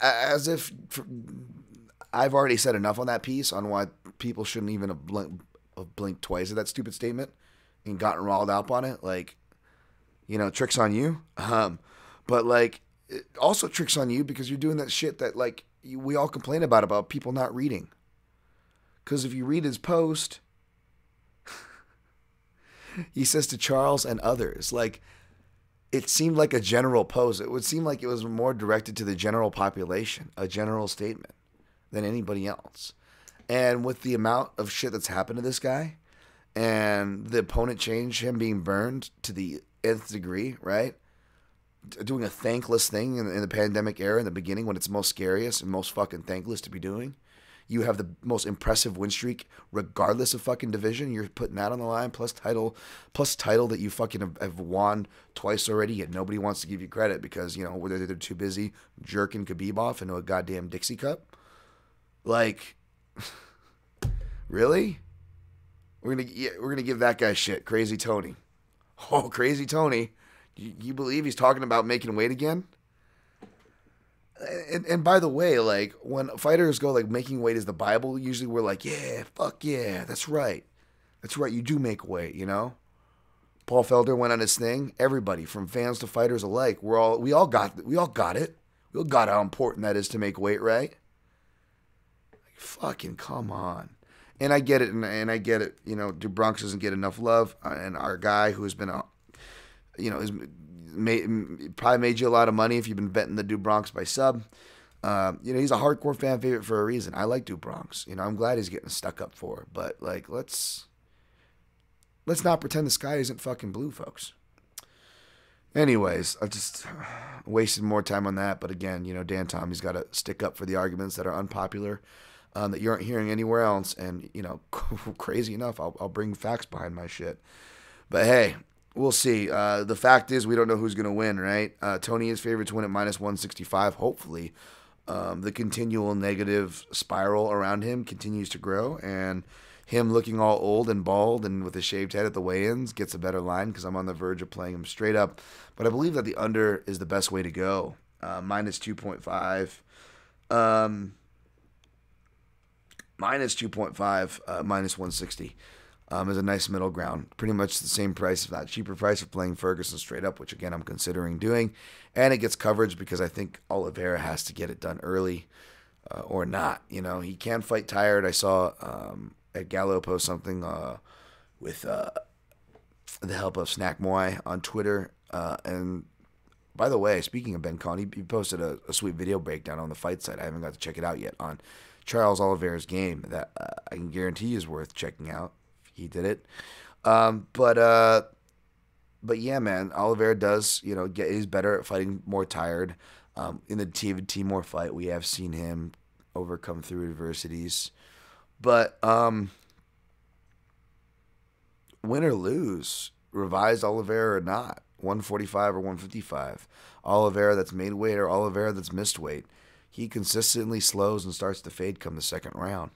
as if I've already said enough on that piece on why people shouldn't even have blinked, have blinked twice at that stupid statement and gotten riled up on it. Like, you know, tricks on you. Um, but, like, it also tricks on you because you're doing that shit that, like, we all complain about, about people not reading. Because if you read his post, he says to Charles and others, like, it seemed like a general pose. It would seem like it was more directed to the general population, a general statement, than anybody else. And with the amount of shit that's happened to this guy, and the opponent changed him being burned to the nth degree, right? Doing a thankless thing in, in the pandemic era in the beginning when it's most scariest and most fucking thankless to be doing. You have the most impressive win streak, regardless of fucking division. You're putting that on the line, plus title, plus title that you fucking have, have won twice already, yet nobody wants to give you credit because, you know, whether they're too busy jerking Khabib off into a goddamn Dixie Cup. Like, really? We're gonna yeah, we're gonna give that guy shit, Crazy Tony. Oh, Crazy Tony, you, you believe he's talking about making weight again? And, and by the way, like, when fighters go, like, making weight is the Bible, usually we're like, yeah, fuck yeah, that's right. That's right, you do make weight, you know? Paul Felder went on his thing. Everybody, from fans to fighters alike, we're all, we all got we all got it. We all got how important that is to make weight, right? Like, fucking come on. And I get it, and, and I get it. You know, De Bronx doesn't get enough love, and our guy who's been, a, you know, is... Made, probably made you a lot of money if you've been betting the Du Bronx by sub. Uh, you know, he's a hardcore fan favorite for a reason. I like Du Bronx. You know, I'm glad he's getting stuck up for it. But, like, let's let's not pretend the sky isn't fucking blue, folks. Anyways, I just wasted more time on that. But, again, you know, Dan Tommy's got to stick up for the arguments that are unpopular, um, that you aren't hearing anywhere else. And, you know, crazy enough, I'll, I'll bring facts behind my shit. But, hey. We'll see. Uh, the fact is we don't know who's going to win, right? Uh, Tony is favored to win at minus one sixty-five, hopefully. Um, the continual negative spiral around him continues to grow, and him looking all old and bald and with a shaved head at the weigh-ins gets a better line because I'm on the verge of playing him straight up. But I believe that the under is the best way to go, uh, minus two point five. Um, minus two point five, uh, minus one sixty. Um, is a nice middle ground. Pretty much the same price, if not cheaper price, of playing Ferguson straight up, which, again, I'm considering doing. And it gets coverage because I think Oliveira has to get it done early uh, or not. You know, he can fight tired. I saw um, Ed Gallo post something uh, with uh, the help of Snack Moy on Twitter. Uh, and, by the way, speaking of Ben Conn, he, he posted a, a sweet video breakdown on the fight site. I haven't got to check it out yet on Charles Oliveira's game that uh, I can guarantee is worth checking out. He did it, um, but uh, but yeah, man, Oliveira does, you know, get he's better at fighting more tired. Um, in the Timur fight, we have seen him overcome through adversities, but um, win or lose, revised Oliveira or not, one forty-five or one fifty-five, Oliveira that's made weight or Oliveira that's missed weight, he consistently slows and starts to fade come the second round.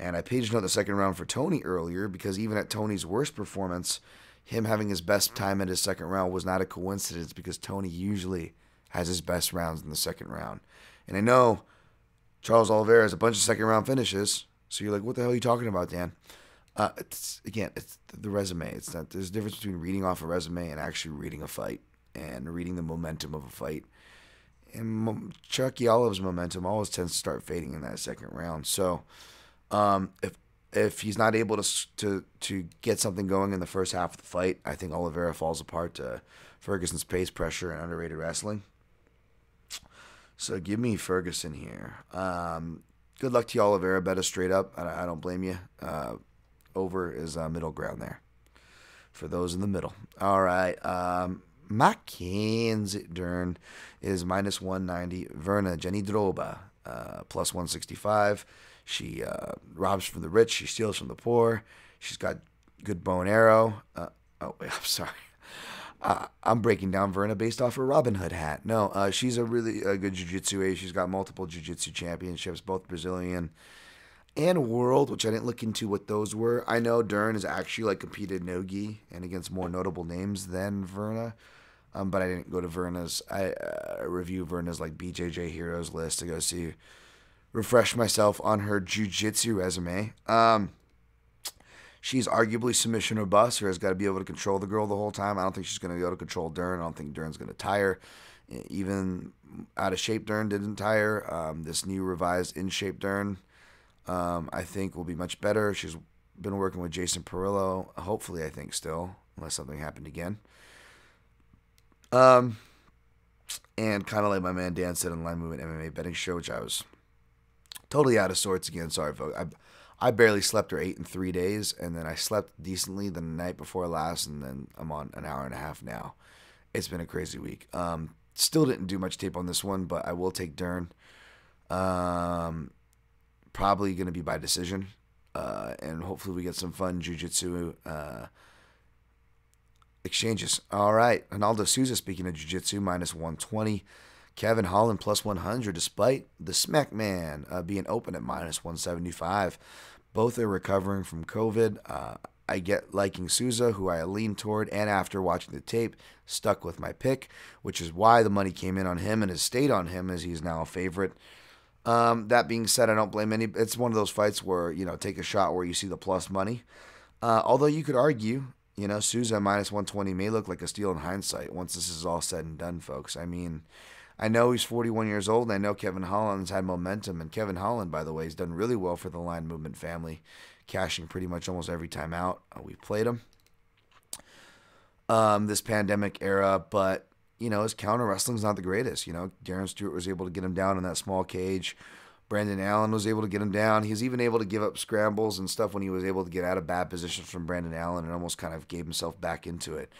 And I paged note the second round for Tony earlier because even at Tony's worst performance, him having his best time in his second round was not a coincidence because Tony usually has his best rounds in the second round. And I know Charles Oliveira has a bunch of second round finishes, so you're like, what the hell are you talking about, Dan? Uh, it's, again, it's the resume. It's not, there's a difference between reading off a resume and actually reading a fight and reading the momentum of a fight. And Chucky Olive's momentum always tends to start fading in that second round. So... Um, if if he's not able to to to get something going in the first half of the fight, I think Oliveira falls apart to Ferguson's pace, pressure, and underrated wrestling. So give me Ferguson here. Um, good luck to you, Oliveira. Bet us straight up. I, I don't blame you. Uh, over is uh, middle ground there for those in the middle. All right. Um, Mackenzie Dern is minus one ninety. Virna Jandiroba uh, plus one sixty-five. She uh, robs from the rich. She steals from the poor. She's got good bow and arrow. Uh, oh, wait, I'm sorry. Uh, I'm breaking down Virna based off her Robin Hood hat. No, uh, she's a really uh, good jiu-jitsu ace. She's got multiple jiu-jitsu championships, both Brazilian and world, which I didn't look into what those were. I know Dern has actually like competed in no-gi and against more notable names than Virna. Um, but I didn't go to Virna's. I uh, review Virna's like B J J Heroes list to go see... refresh myself on her jiu-jitsu resume. Um, she's arguably submission or bust. Has got to be able to control the girl the whole time. I don't think she's going to be able to control Dern. I don't think Dern's going to tire. Even out of shape Dern didn't tire. Um, this new revised in-shape Dern, um, I think, will be much better. She's been working with Jason Perillo, hopefully, I think, still, unless something happened again. Um, and kind of like my man Dan said on Line Movement M M A Betting Show, which I was totally out of sorts again. Sorry, folks. I, I barely slept or ate in three days, and then I slept decently the night before last, and then I'm on an hour and a half now. It's been a crazy week. Um, still didn't do much tape on this one, but I will take Dern. Um, probably going to be by decision, uh, and hopefully we get some fun jiu-jitsu uh, exchanges. All right, Ronaldo Souza, speaking of jiu-jitsu, minus one twenty. Kevin Holland, plus one hundred, despite the Smack Man uh, being open at minus one seventy-five. Both are recovering from COVID. Uh, I get liking Souza, who I lean toward, and after watching the tape, stuck with my pick, which is why the money came in on him and has stayed on him, as he's now a favorite. Um, that being said, I don't blame any. It's one of those fights where, you know, take a shot where you see the plus money. Uh, although you could argue, you know, Souza minus one twenty may look like a steal in hindsight once this is all said and done, folks. I mean, I know he's forty-one years old, and I know Kevin Holland's had momentum. And Kevin Holland, by the way, has done really well for the Line Movement family, cashing pretty much almost every time out. Uh, we played him um, this pandemic era, but, you know, his counter wrestling's not the greatest. You know, Darren Stewart was able to get him down in that small cage. Brandon Allen was able to get him down. He was even able to give up scrambles and stuff when he was able to get out of bad positions from Brandon Allen and almost kind of gave himself back into it.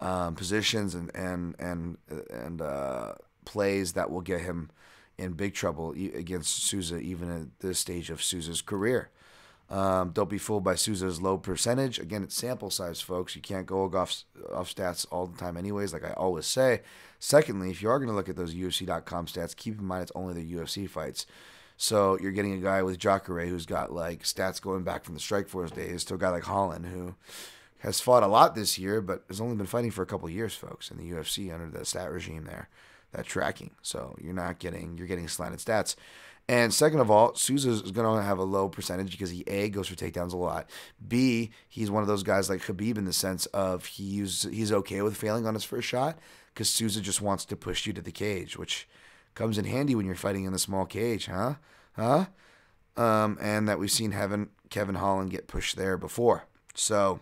Um, positions and, and, and, and, uh, plays that will get him in big trouble against Souza, even at this stage of Souza's career. Um, don't be fooled by Souza's low percentage. Again, it's sample size, folks. You can't go off, off stats all the time anyways, like I always say. Secondly, if you are going to look at those U F C dot com stats, keep in mind it's only the U F C fights. So you're getting a guy with Jacare who's got like stats going back from the Strikeforce days to a guy like Holland who has fought a lot this year but has only been fighting for a couple of years, folks, in the U F C under the stat regime there. That tracking, so you're not getting you're getting slanted stats. And second of all, Souza is going to have a low percentage because he A, goes for takedowns a lot. B, he's one of those guys like Khabib in the sense of he uses, he's okay with failing on his first shot because Souza just wants to push you to the cage, which comes in handy when you're fighting in the small cage, huh? Huh? Um, and that we've seen Kevin Kevin Holland get pushed there before, so.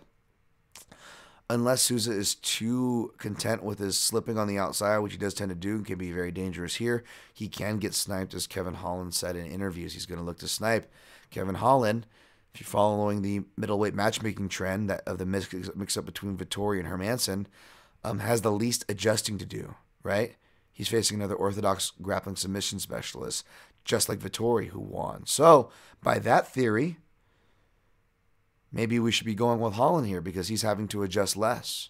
Unless Souza is too content with his slipping on the outside, which he does tend to do and can be very dangerous here, he can get sniped, as Kevin Holland said in interviews. He's going to look to snipe Kevin Holland. If you're following the middleweight matchmaking trend that of the mix-up mix between Vettori and Hermansson, um, has the least adjusting to do, right? He's facing another orthodox grappling submission specialist, just like Vettori, who won. So by that theory, maybe we should be going with Holland here because he's having to adjust less.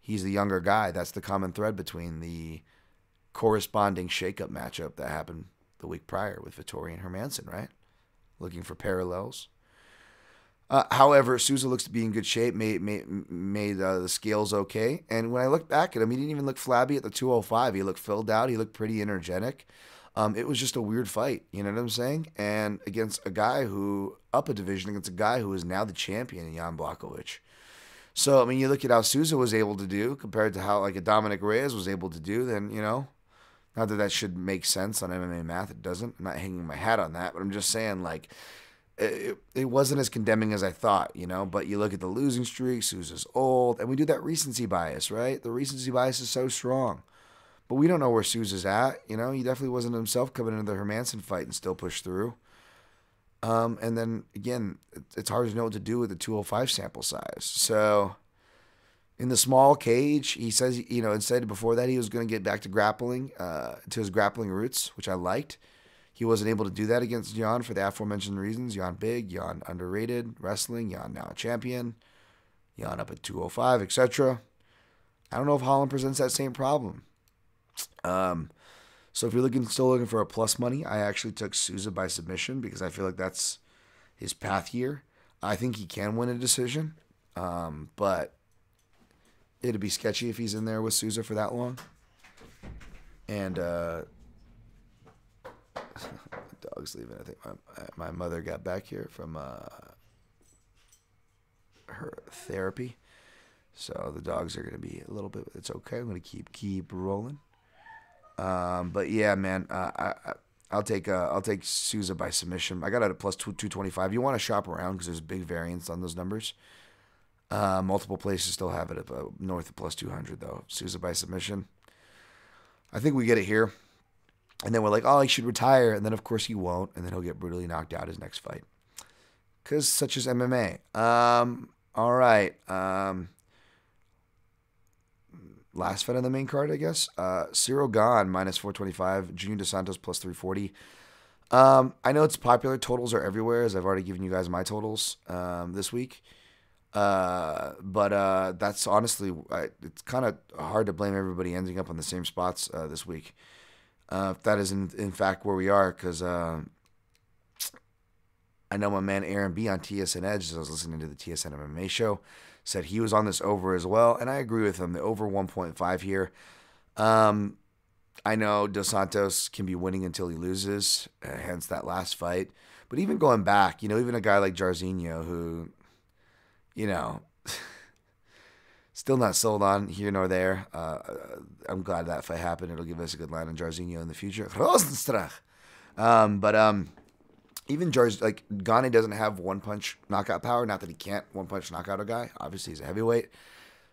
He's the younger guy. That's the common thread between the corresponding shakeup matchup that happened the week prior with Vettori and Hermansson, right? Looking for parallels. Uh, however, Souza looks to be in good shape, made, made, made uh, the scales okay. And when I look back at him, he didn't even look flabby at the two oh five. He looked filled out. He looked pretty energetic. Um, it was just a weird fight, you know what I'm saying? And against a guy who, up a division, against a guy who is now the champion, Jan Blachowicz. So, I mean, you look at how Souza was able to do compared to how, like, a Dominic Reyes was able to do, then, you know, not that that should make sense on M M A math, it doesn't. I'm not hanging my hat on that, but I'm just saying, like, it, it wasn't as condemning as I thought, you know? But you look at the losing streak, Souza's old, and we do that recency bias, right? The recency bias is so strong. But we don't know where Souza's at. You know, he definitely wasn't himself coming into the Hermansson fight and still pushed through. Um, and then, again, it's hard to know what to do with the two oh five sample size. So, in the small cage, he says, you know, instead before that, he was going to get back to grappling, uh, to his grappling roots, which I liked. He wasn't able to do that against Jan for the aforementioned reasons. Jan big, Jan underrated, wrestling, Jan now a champion, Jan up at two oh five, et cetera. I don't know if Holland presents that same problem. Um, so if you're looking, still looking for a plus money, I actually took Souza by submission because I feel like that's his path here. I think he can win a decision, um, but it'd be sketchy if he's in there with Souza for that long. And uh, dog's leaving. I think my my mother got back here from uh, her therapy, so the dogs are gonna be a little bit. It's okay. I'm gonna keep keep rolling. Um, but yeah, man, uh, I, I'll take uh, I'll take Souza by submission. I got it at plus two twenty-five. You want to shop around because there's big variance on those numbers. Uh, multiple places still have it up uh, north of plus two hundred, though. Souza by submission. I think we get it here. And then we're like, oh, he should retire. And then, of course, he won't. And then he'll get brutally knocked out his next fight. Because such is M M A. Um, all right. Um, last fight on the main card, I guess. Uh, Ciryl Gane, minus four twenty-five. Junior Dos Santos, plus three forty. Um, I know it's popular. Totals are everywhere, as I've already given you guys my totals um, this week. Uh, but uh, that's honestly, I, it's kind of hard to blame everybody ending up on the same spots uh, this week. Uh, that is, in, in fact, where we are, because uh, I know my man Aaron B on T S N Edge, as I was listening to the T S N M M A show, said he was on this over as well, and I agree with him. The over one point five here. Um, I know Dos Santos can be winning until he loses, uh, hence that last fight. But even going back, you know, even a guy like Jairzinho, who, you know, still not sold on here nor there. Uh, I'm glad that fight happened. It'll give us a good line on Jairzinho in the future. Rozenstruik. Um, but um, even Jarz, like, Gane doesn't have one-punch knockout power. Not that he can't one-punch knockout a guy. Obviously, he's a heavyweight.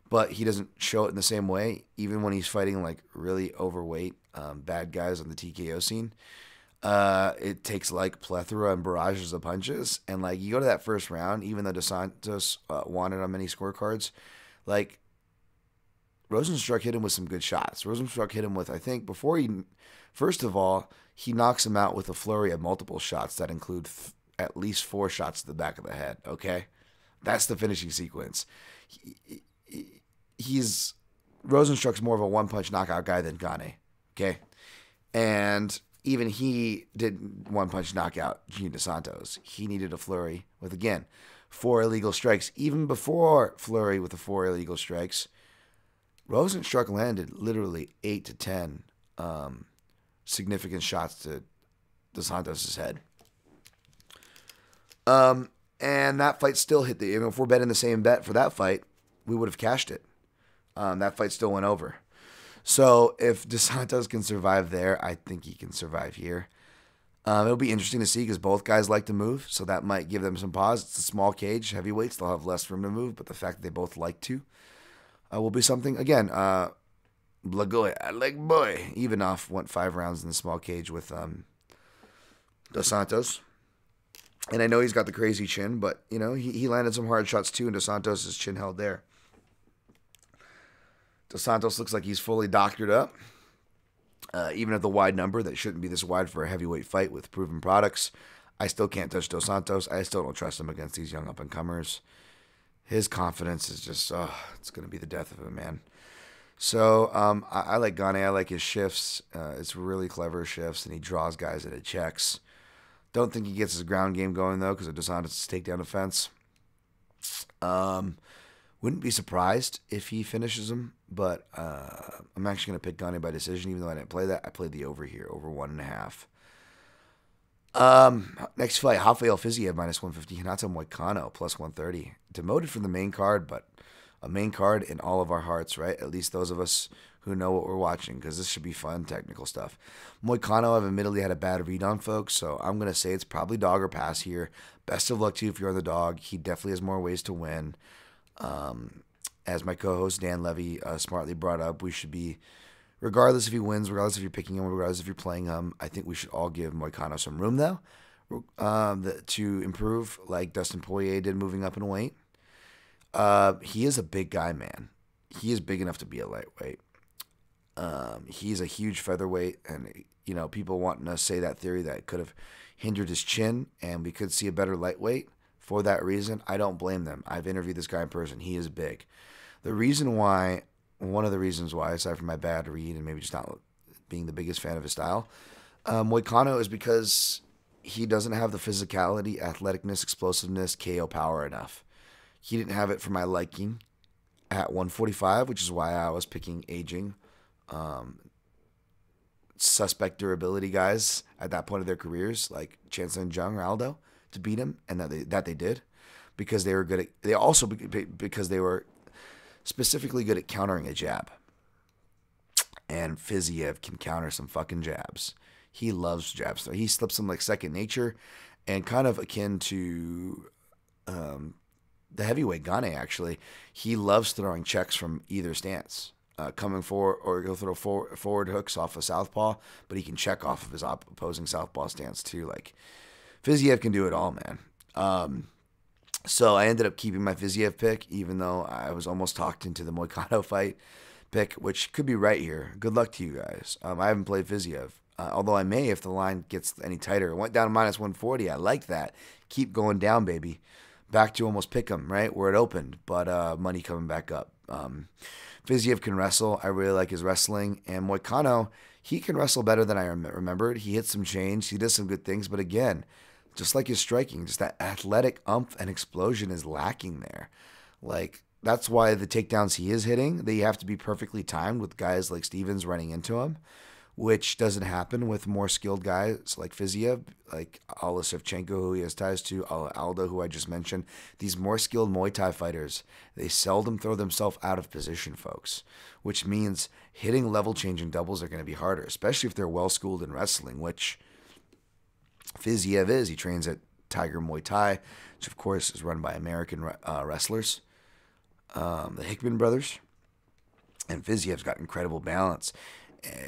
But he doesn't show it in the same way, even when he's fighting, like, really overweight um, bad guys on the T K O scene. Uh, it takes, like, plethora and barrages of punches. And, like, you go to that first round, even though Dos Santos uh, won it on many scorecards, like, Rozenstruik hit him with some good shots. Rozenstruik hit him with, I think, before he, first of all, he knocks him out with a flurry of multiple shots that include th at least four shots to the back of the head, okay? That's the finishing sequence. He, he, he's, Rozenstruik's more of a one-punch knockout guy than Gane, okay? And even he did one-punch knockout Junior Dos Santos. He needed a flurry with, again, four illegal strikes. Even before flurry with the four illegal strikes, Rozenstruik landed literally eight to ten um, significant shots to Dos Santos' head. Um, and that fight still hit the... I mean, if we're betting the same bet for that fight, we would have cashed it. Um, that fight still went over. So if Dos Santos can survive there, I think he can survive here. Um, it'll be interesting to see because both guys like to move, so that might give them some pause. It's a small cage. Heavyweights, they'll have less room to move, but the fact that they both like to uh, will be something. Again, uh, Blagoy, I like boy. Ivanov went five rounds in the small cage with um, Dos Santos. And I know he's got the crazy chin, but, you know, he, he landed some hard shots too, and Dos Santos' chin held there. Dos Santos looks like he's fully doctored up, uh, even at the wide number that shouldn't be this wide for a heavyweight fight with proven products. I still can't touch Dos Santos. I still don't trust him against these young up-and-comers. His confidence is just, oh, it's going to be the death of him, man. So um, I, I like Gane. I like his shifts. Uh, it's really clever shifts, and he draws guys into checks. Don't think he gets his ground game going, though, because of Dos Santos' takedown offense. Um... Wouldn't be surprised if he finishes him, but uh, I'm actually going to pick Gane by decision, even though I didn't play that. I played the over here, over one and a half. Um, next fight, Rafael Fiziev, minus one fifty. Renato Moicano, plus one thirty. Demoted from the main card, but a main card in all of our hearts, right? At least those of us who know what we're watching, because this should be fun technical stuff. Moicano, I've admittedly had a bad read on, folks, so I'm going to say it's probably dog or pass here. Best of luck to you if you're on the dog. He definitely has more ways to win. Um, as my co-host Dan Levy uh, smartly brought up, we should be, regardless if he wins, regardless if you're picking him, regardless if you're playing him, I think we should all give Moicano some room, though, um, the, to improve, like Dustin Poirier did moving up in weight. Uh, he is a big guy, man. He is big enough to be a lightweight. Um, he's a huge featherweight, and, you know, people wanting to say that theory that could have hindered his chin, and we could see a better lightweight. For that reason, I don't blame them. I've interviewed this guy in person. He is big. The reason why, one of the reasons why, aside from my bad read and maybe just not being the biggest fan of his style, um, Moicano is because he doesn't have the physicality, athleticness, explosiveness, K O power enough. He didn't have it for my liking at one forty-five, which is why I was picking aging, um, suspect durability guys at that point of their careers, like Chancellor and Jung, Ronaldo, to beat him, and that they that they did, because they were good at, they also because they were specifically good at countering a jab. And Fiziev can counter some fucking jabs. He loves jabs. So he slips them like second nature, and kind of akin to um, the heavyweight, Gane, actually, he loves throwing checks from either stance. Uh, coming forward, or he'll throw for, forward hooks off a southpaw, but he can check off of his op opposing southpaw stance too. Like, Fiziev can do it all, man. Um, so I ended up keeping my Fiziev pick, even though I was almost talked into the Moicano fight pick, which could be right here. Good luck to you guys. Um, I haven't played Fiziev, uh, although I may if the line gets any tighter. It went down to minus one forty. I like that. Keep going down, baby. Back to almost pick 'em, right, where it opened, but uh, money coming back up. Um, Fiziev can wrestle. I really like his wrestling. And Moicano, he can wrestle better than I remembered. He hits some change. He does some good things. But again, just like his striking, just that athletic umph and explosion is lacking there. Like, that's why the takedowns he is hitting, they have to be perfectly timed with guys like Stevens running into him, which doesn't happen with more skilled guys like Fiziev, like Ala Shevchenko, who he has ties to, Ala Aldo, who I just mentioned. These more skilled Muay Thai fighters, they seldom throw themselves out of position, folks, which means hitting level change and doubles are going to be harder, especially if they're well-schooled in wrestling, which Fiziev is. He trains at Tiger Muay Thai, which, of course, is run by American uh, wrestlers, um, the Hickman brothers. And Fiziev's got incredible balance,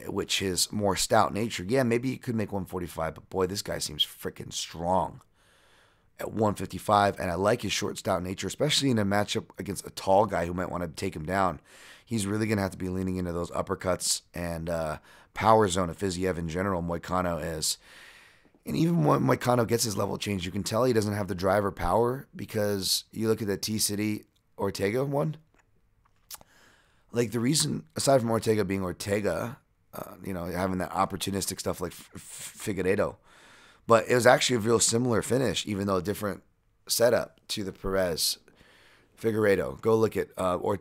which is more stout nature. Yeah, maybe he could make one forty-five, but boy, this guy seems freaking strong at one fifty-five, and I like his short, stout nature, especially in a matchup against a tall guy who might want to take him down. He's really going to have to be leaning into those uppercuts and uh, power zone of Fiziev in general, Moicano is. And even when Moicano gets his level change, you can tell he doesn't have the driver power, because you look at the T-City Ortega one. Like, the reason, aside from Ortega being Ortega, uh, you know, having that opportunistic stuff like F F Figueiredo, but it was actually a real similar finish, even though a different setup to the Perez Figueiredo. Go look at uh, or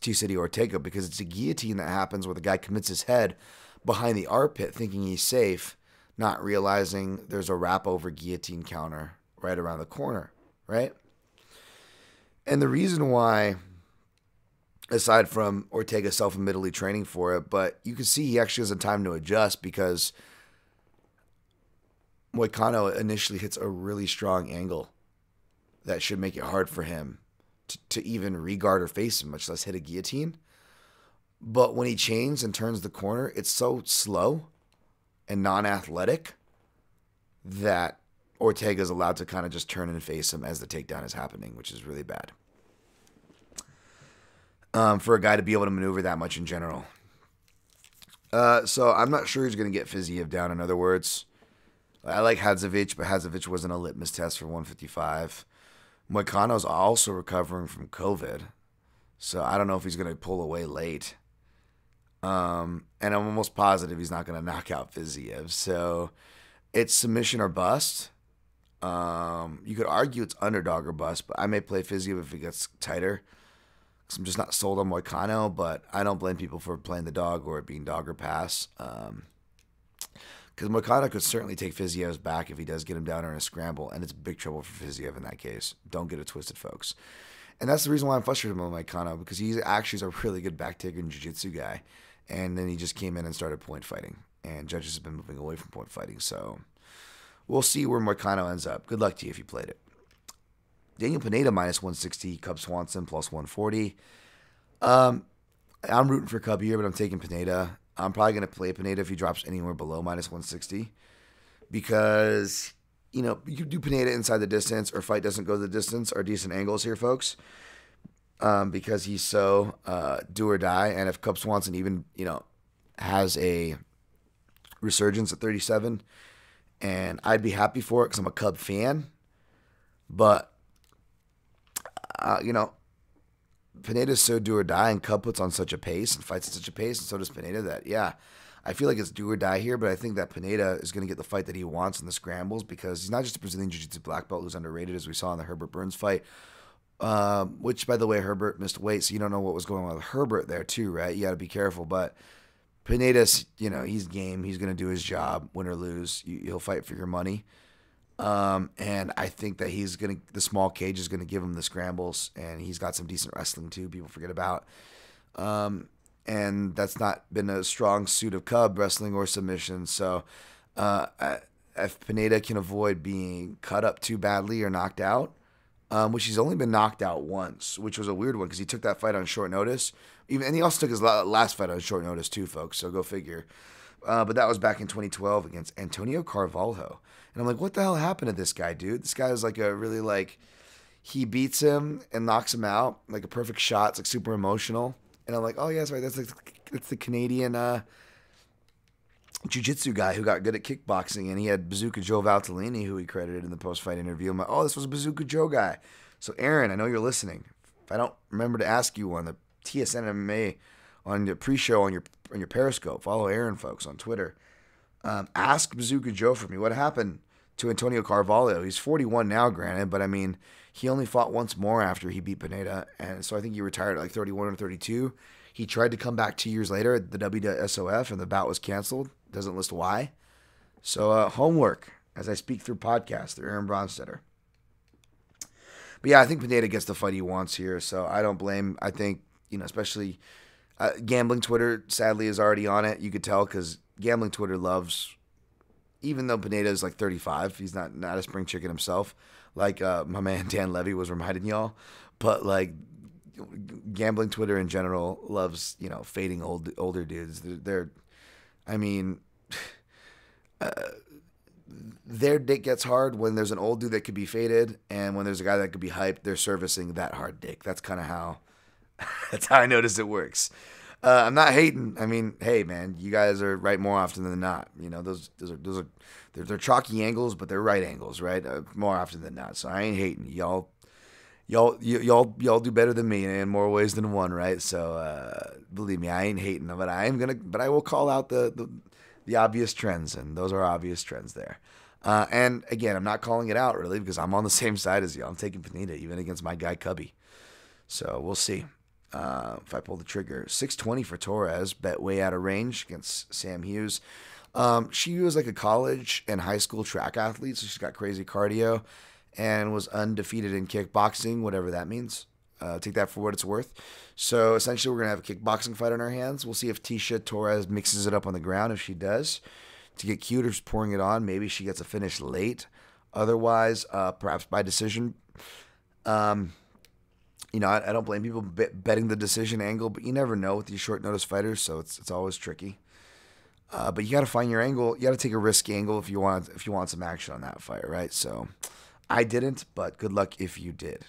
T-City Ortega, because it's a guillotine that happens where the guy commits his head behind the armpit thinking he's safe, not realizing there's a wrap-over guillotine counter right around the corner, right? And the reason why, aside from Ortega self-admittedly training for it, but you can see he actually has a time to adjust, because Moicano initially hits a really strong angle that should make it hard for him to, to even re-guard or face him, much less hit a guillotine. But when he chains and turns the corner, it's so slow and non-athletic that Ortega is allowed to kind of just turn and face him as the takedown is happening, which is really bad. Um, for a guy to be able to maneuver that much in general. Uh, so I'm not sure he's going to get Fiziev down, in other words. I like Hadzovic, but Hadzovic wasn't a litmus test for one fifty-five. Moicano's also recovering from COVID, so I don't know if he's going to pull away late. Um, and I'm almost positive he's not going to knock out Fiziev. So it's submission or bust. Um, you could argue it's underdog or bust, but I may play Fiziev if it gets tighter. I'm just not sold on Moicano, but I don't blame people for playing the dog or it being dog or pass. Um, because Moicano could certainly take Fiziev's back if he does get him down in a scramble, and it's big trouble for Fiziev in that case. Don't get it twisted, folks. And that's the reason why I'm frustrated with Moicano, because he's actually is a really good back taker and jiu-jitsu guy, and then he just came in and started point fighting, and judges have been moving away from point fighting, so we'll see where Moicano ends up. Good luck to you if you played it. Daniel Pineda minus one sixty, Cub Swanson plus one forty. Um, I'm rooting for Cub here, but I'm taking Pineda. I'm probably going to play Pineda if he drops anywhere below minus one sixty, because, you know, you do Pineda inside the distance, or fight doesn't go the distance, or decent angles here, folks, um, because he's so uh, do or die. And if Cub Swanson even, you know, has a resurgence at thirty-seven, and I'd be happy for it because I'm a Cub fan, but Uh, you know, Pineda's so do or die, and Cub puts on such a pace and fights at such a pace, and so does Pineda, that, yeah, I feel like it's do or die here, but I think that Pineda is going to get the fight that he wants in the scrambles, because he's not just a Brazilian Jiu-Jitsu black belt who's underrated, as we saw in the Herbert Burns fight, um, which, by the way, Herbert missed weight, so you don't know what was going on with Herbert there too, right? You got to be careful, but Pineda's, you know, he's game. He's going to do his job, win or lose. You, he'll fight for your money. Um, and I think that he's going to, the small cage is going to give him the scrambles, and he's got some decent wrestling too, people forget about. Um, and that's not been a strong suit of Cub, wrestling or submission. So, uh, if Pineda can avoid being cut up too badly or knocked out, um, which he's only been knocked out once, which was a weird one because he took that fight on short notice. Even and he also took his last fight on short notice too, folks, so go figure. Uh, but that was back in twenty twelve against Antonio Carvalho. And I'm like, what the hell happened to this guy, dude? This guy is like a really like, he beats him and knocks him out, like a perfect shot. It's like super emotional. And I'm like, oh, yeah, that's right. That's, like, that's the Canadian uh, jiu-jitsu guy who got good at kickboxing. And he had Bazooka Joe Valtellini, who he credited in the post-fight interview. I'm like, oh, this was a Bazooka Joe guy. So, Aaron, I know you're listening. If I don't remember to ask you on the T S N M M A, on the pre-show, on your on your Periscope, follow Aaron, folks, on Twitter. Um, ask Bazooka Joe for me. What happened to Antonio Carvalho? He's forty-one now, granted, but I mean, he only fought once more after he beat Pineda, and so I think he retired at like thirty-one or thirty-two. He tried to come back two years later at the W S O F, and the bout was canceled. Doesn't list why. So uh, homework, as I speak through podcast, through Aaron Broadstetter. But yeah, I think Pineda gets the fight he wants here, so I don't blame. I think, you know, especially uh, gambling Twitter, sadly, is already on it. You could tell because gambling Twitter loves, even though Pineda is like thirty-five, he's not, not a spring chicken himself. Like uh, my man Dan Levy was reminding y'all, but like gambling Twitter in general loves, you know, fading old older dudes. They're, they're I mean, uh, their dick gets hard when there's an old dude that could be faded, and when there's a guy that could be hyped, they're servicing that hard dick. That's kind of how, that's how I notice it works. Uh, I'm not hating. I mean, hey man, you guys are right more often than not. You know, those those are those are they're, they're chalky angles, but they're right angles, right? Uh, more often than not. So I ain't hating y'all. Y'all y'all y'all do better than me in more ways than one, right? So uh, believe me, I ain't hating, but I am gonna. But I will call out the the, the obvious trends, and those are obvious trends there. Uh, and again, I'm not calling it out really because I'm on the same side as y'all. I'm taking Pineda even against my guy Cubby. So we'll see. Uh, if I pull the trigger, six twenty for Torres, bet way out of range against Sam Hughes. Um, she was like a college and high school track athlete, so she's got crazy cardio and was undefeated in kickboxing, whatever that means. Uh, take that for what it's worth. So essentially, we're going to have a kickboxing fight on our hands. We'll see if Tisha Torres mixes it up on the ground. If she does, to get cute or pouring it on, maybe she gets a finish late. Otherwise, uh, perhaps by decision. Um... You know, I, I don't blame people betting the decision angle, but you never know with these short notice fighters, so it's it's always tricky. Uh, but you got to find your angle. You got to take a risk angle if you want if you want some action on that fight, right? So, I didn't, but good luck if you did.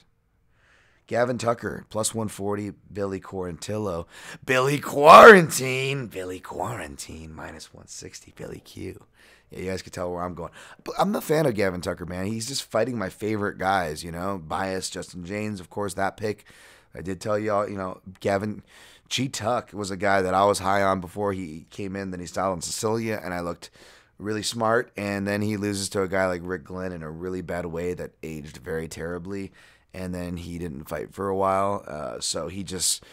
Gavin Tucker plus one forty. Billy Quarantillo, Billy Quarantine, Billy Quarantine minus one sixty. Billy Q. Yeah, you guys can tell where I'm going. But I'm a fan of Gavin Tucker, man. He's just fighting my favorite guys, you know. Bias, Justin Jaynes, of course, that pick. I did tell y'all, you know, Gavin G. Tuck was a guy that I was high on before he came in. Then he styled on Cecilia, and I looked really smart. And then he loses to a guy like Rick Glenn in a really bad way that aged very terribly. And then he didn't fight for a while. Uh, so he just,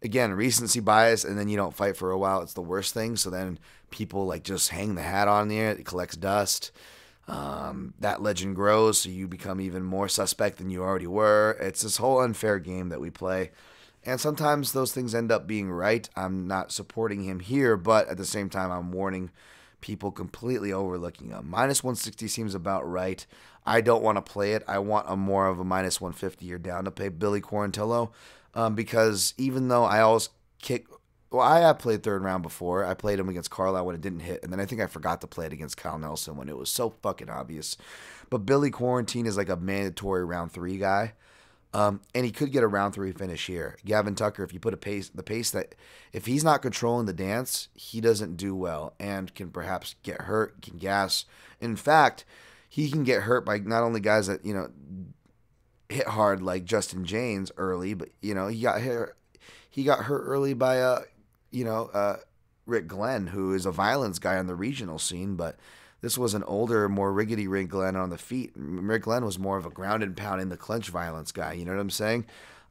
again, recency bias, and then you don't fight for a while. It's the worst thing. So then people like just hang the hat on there. It collects dust. Um, that legend grows, so you become even more suspect than you already were. It's this whole unfair game that we play. And sometimes those things end up being right. I'm not supporting him here, but at the same time, I'm warning people completely overlooking him. Minus one sixty seems about right. I don't want to play it. I want a more of a minus one fifty or down to pay Billy Quarantillo um, because even though I always kick – well, I have played third round before. I played him against Carlisle when it didn't hit, and then I think I forgot to play it against Kyle Nelson when it was so fucking obvious. But Billy Quarantine is like a mandatory round three guy, um, and he could get a round three finish here. Gavin Tucker, if you put a pace – the pace that – if he's not controlling the dance, he doesn't do well and can perhaps get hurt, can gas. In fact – he can get hurt by not only guys that, you know, hit hard like Justin Jaynes early, but, you know, he got hurt, he got hurt early by, uh, you know, uh, Rick Glenn, who is a violence guy on the regional scene. But this was an older, more rickety Rick Glenn on the feet. Rick Glenn was more of a ground and pound in the clinch violence guy. You know what I'm saying?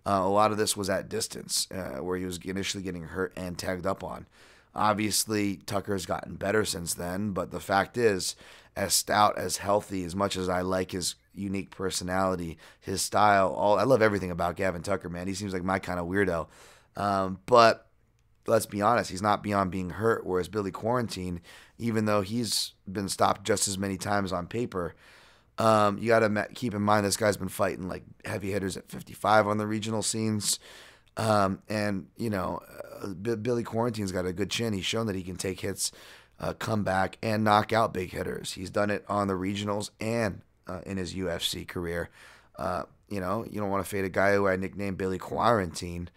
Uh, a lot of this was at distance uh, where he was initially getting hurt and tagged up on. Obviously, Tucker's gotten better since then, but the fact is, as stout, as healthy, as much as I like his unique personality, his style, all I love everything about Gavin Tucker, man. He seems like my kind of weirdo. Um, but let's be honest, he's not beyond being hurt, whereas Billy Quarantine, even though he's been stopped just as many times on paper, Um, you got to keep in mind this guy's been fighting like heavy hitters at fifty-five on the regional scenes. Um, and, you know, uh, B Billy Quarantine's got a good chin. He's shown that he can take hits, uh, come back, and knock out big hitters. He's done it on the regionals and uh, in his U F C career. Uh, you know, you don't want to fade a guy who I nicknamed Billy Quarantine.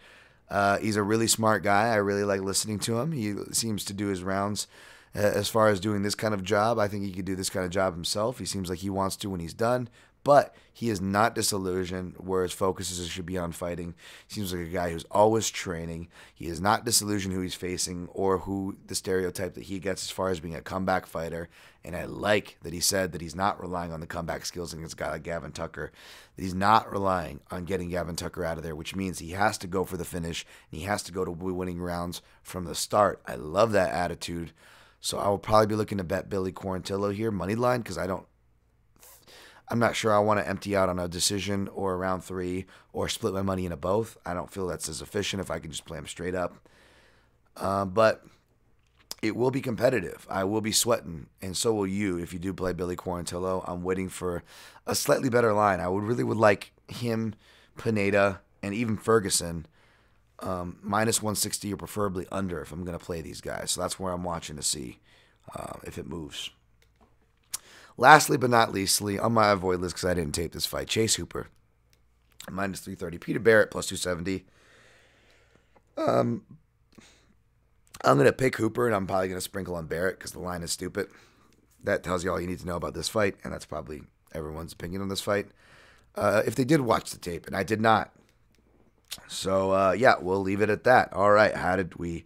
Uh, he's a really smart guy. I really like listening to him. He seems to do his rounds. As far as doing this kind of job, I think he could do this kind of job himself. He seems like he wants to when he's done, but he is not disillusioned where his focus is, should be on fighting. He seems like a guy who's always training. He is not disillusioned who he's facing or who the stereotype that he gets as far as being a comeback fighter. And I like that he said that he's not relying on the comeback skills against a guy like Gavin Tucker. That he's not relying on getting Gavin Tucker out of there, which means he has to go for the finish and he has to go to winning rounds from the start. I love that attitude. So I will probably be looking to bet Billy Quarantillo here, money line, because I don't, I'm not sure I want to empty out on a decision or a round three or split my money into both. I don't feel that's as efficient if I can just play them straight up. Uh, but it will be competitive. I will be sweating, and so will you if you do play Billy Quarantillo. I'm waiting for a slightly better line. I would really would like him, Pineda, and even Ferguson. Um, minus one sixty or preferably under if I'm going to play these guys. So that's where I'm watching to see uh, if it moves. Lastly but not leastly, on my avoid list because I didn't tape this fight, Chase Hooper, minus three thirty. Peter Barrett, plus two seventy. Um, I'm going to pick Hooper, and I'm probably going to sprinkle on Barrett because the line is stupid. That tells you all you need to know about this fight, and that's probably everyone's opinion on this fight. Uh, if they did watch the tape, and I did not, So, uh, yeah, we'll leave it at that. All right, how did we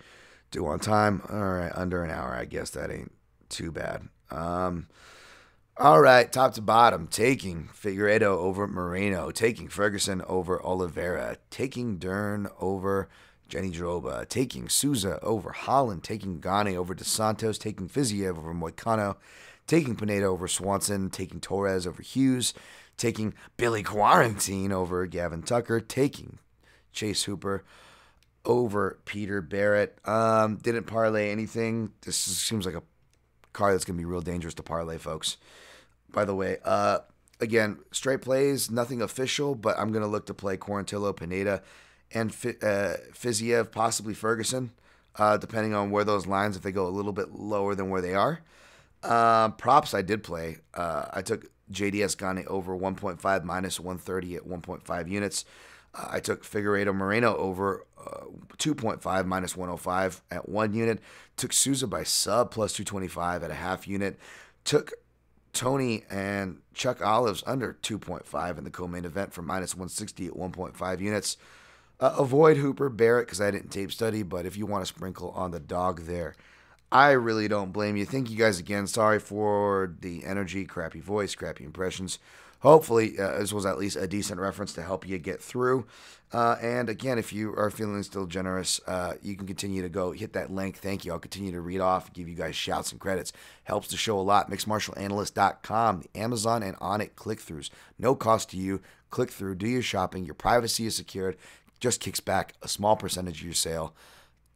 do on time? All right, under an hour. I guess that ain't too bad. Um, all right, top to bottom, taking Figueiredo over Moreno, taking Ferguson over Oliveira, taking Dern over Jandiroba, taking Souza over Holland, taking Gane over Dos Santos, taking Fiziev over Moicano, taking Pineda over Swanson, taking Torres over Hughes, taking Billy Quarantine over Gavin Tucker, taking Chase Hooper over Peter Barrett. Um, didn't parlay anything. This seems like a card that's going to be real dangerous to parlay, folks. By the way, uh, again, straight plays, nothing official, but I'm going to look to play Quarantillo, Pineda, and F uh, Fiziev, possibly Ferguson, uh, depending on where those lines, if they go a little bit lower than where they are. Uh, props I did play. Uh, I took J D S Gane over one point five, minus one thirty at one point five units. Uh, I took Figueiredo Moreno over uh, two point five, minus one oh five at one unit. Took Souza by sub, plus two twenty-five at a half unit. Took Tony and Chuck Olives under two point five in the co-main event for minus one sixty at one point five units. Uh, avoid Hooper Barrett because I didn't tape study, but if you want to sprinkle on the dog there, I really don't blame you. Thank you guys again. Sorry for the energy, crappy voice, crappy impressions. Hopefully, uh, this was at least a decent reference to help you get through. Uh, and again, if you are feeling still generous, uh, you can continue to go hit that link. Thank you. I'll continue to read off, give you guys shouts and credits. Helps the show a lot. mixed martial analyst dot com, the Amazon and Onnit click-throughs. No cost to you. Click through, do your shopping. Your privacy is secured. Just kicks back a small percentage of your sale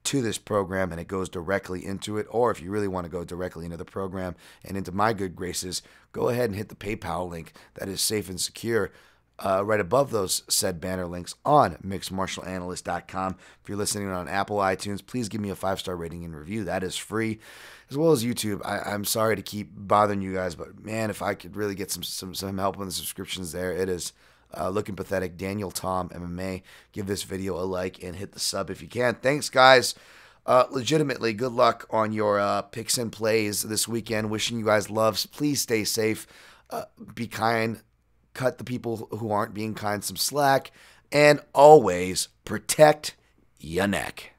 to this program, and it goes directly into it. Or if you really want to go directly into the program and into my good graces, go ahead and hit the PayPal link that is safe and secure uh, right above those said banner links on mixed martial analyst dot com. If you're listening on Apple iTunes, please give me a five-star rating and review. That is free, as well as YouTube. I, I'm sorry to keep bothering you guys, but man, if I could really get some some, some help on the subscriptions there, it is Uh, looking pathetic. Daniel Tom M M A. Give this video a like and hit the sub if you can. Thanks, guys. Uh, legitimately, good luck on your uh, picks and plays this weekend. Wishing you guys loves. Please stay safe. Uh, be kind. Cut the people who aren't being kind some slack. And always protect your neck.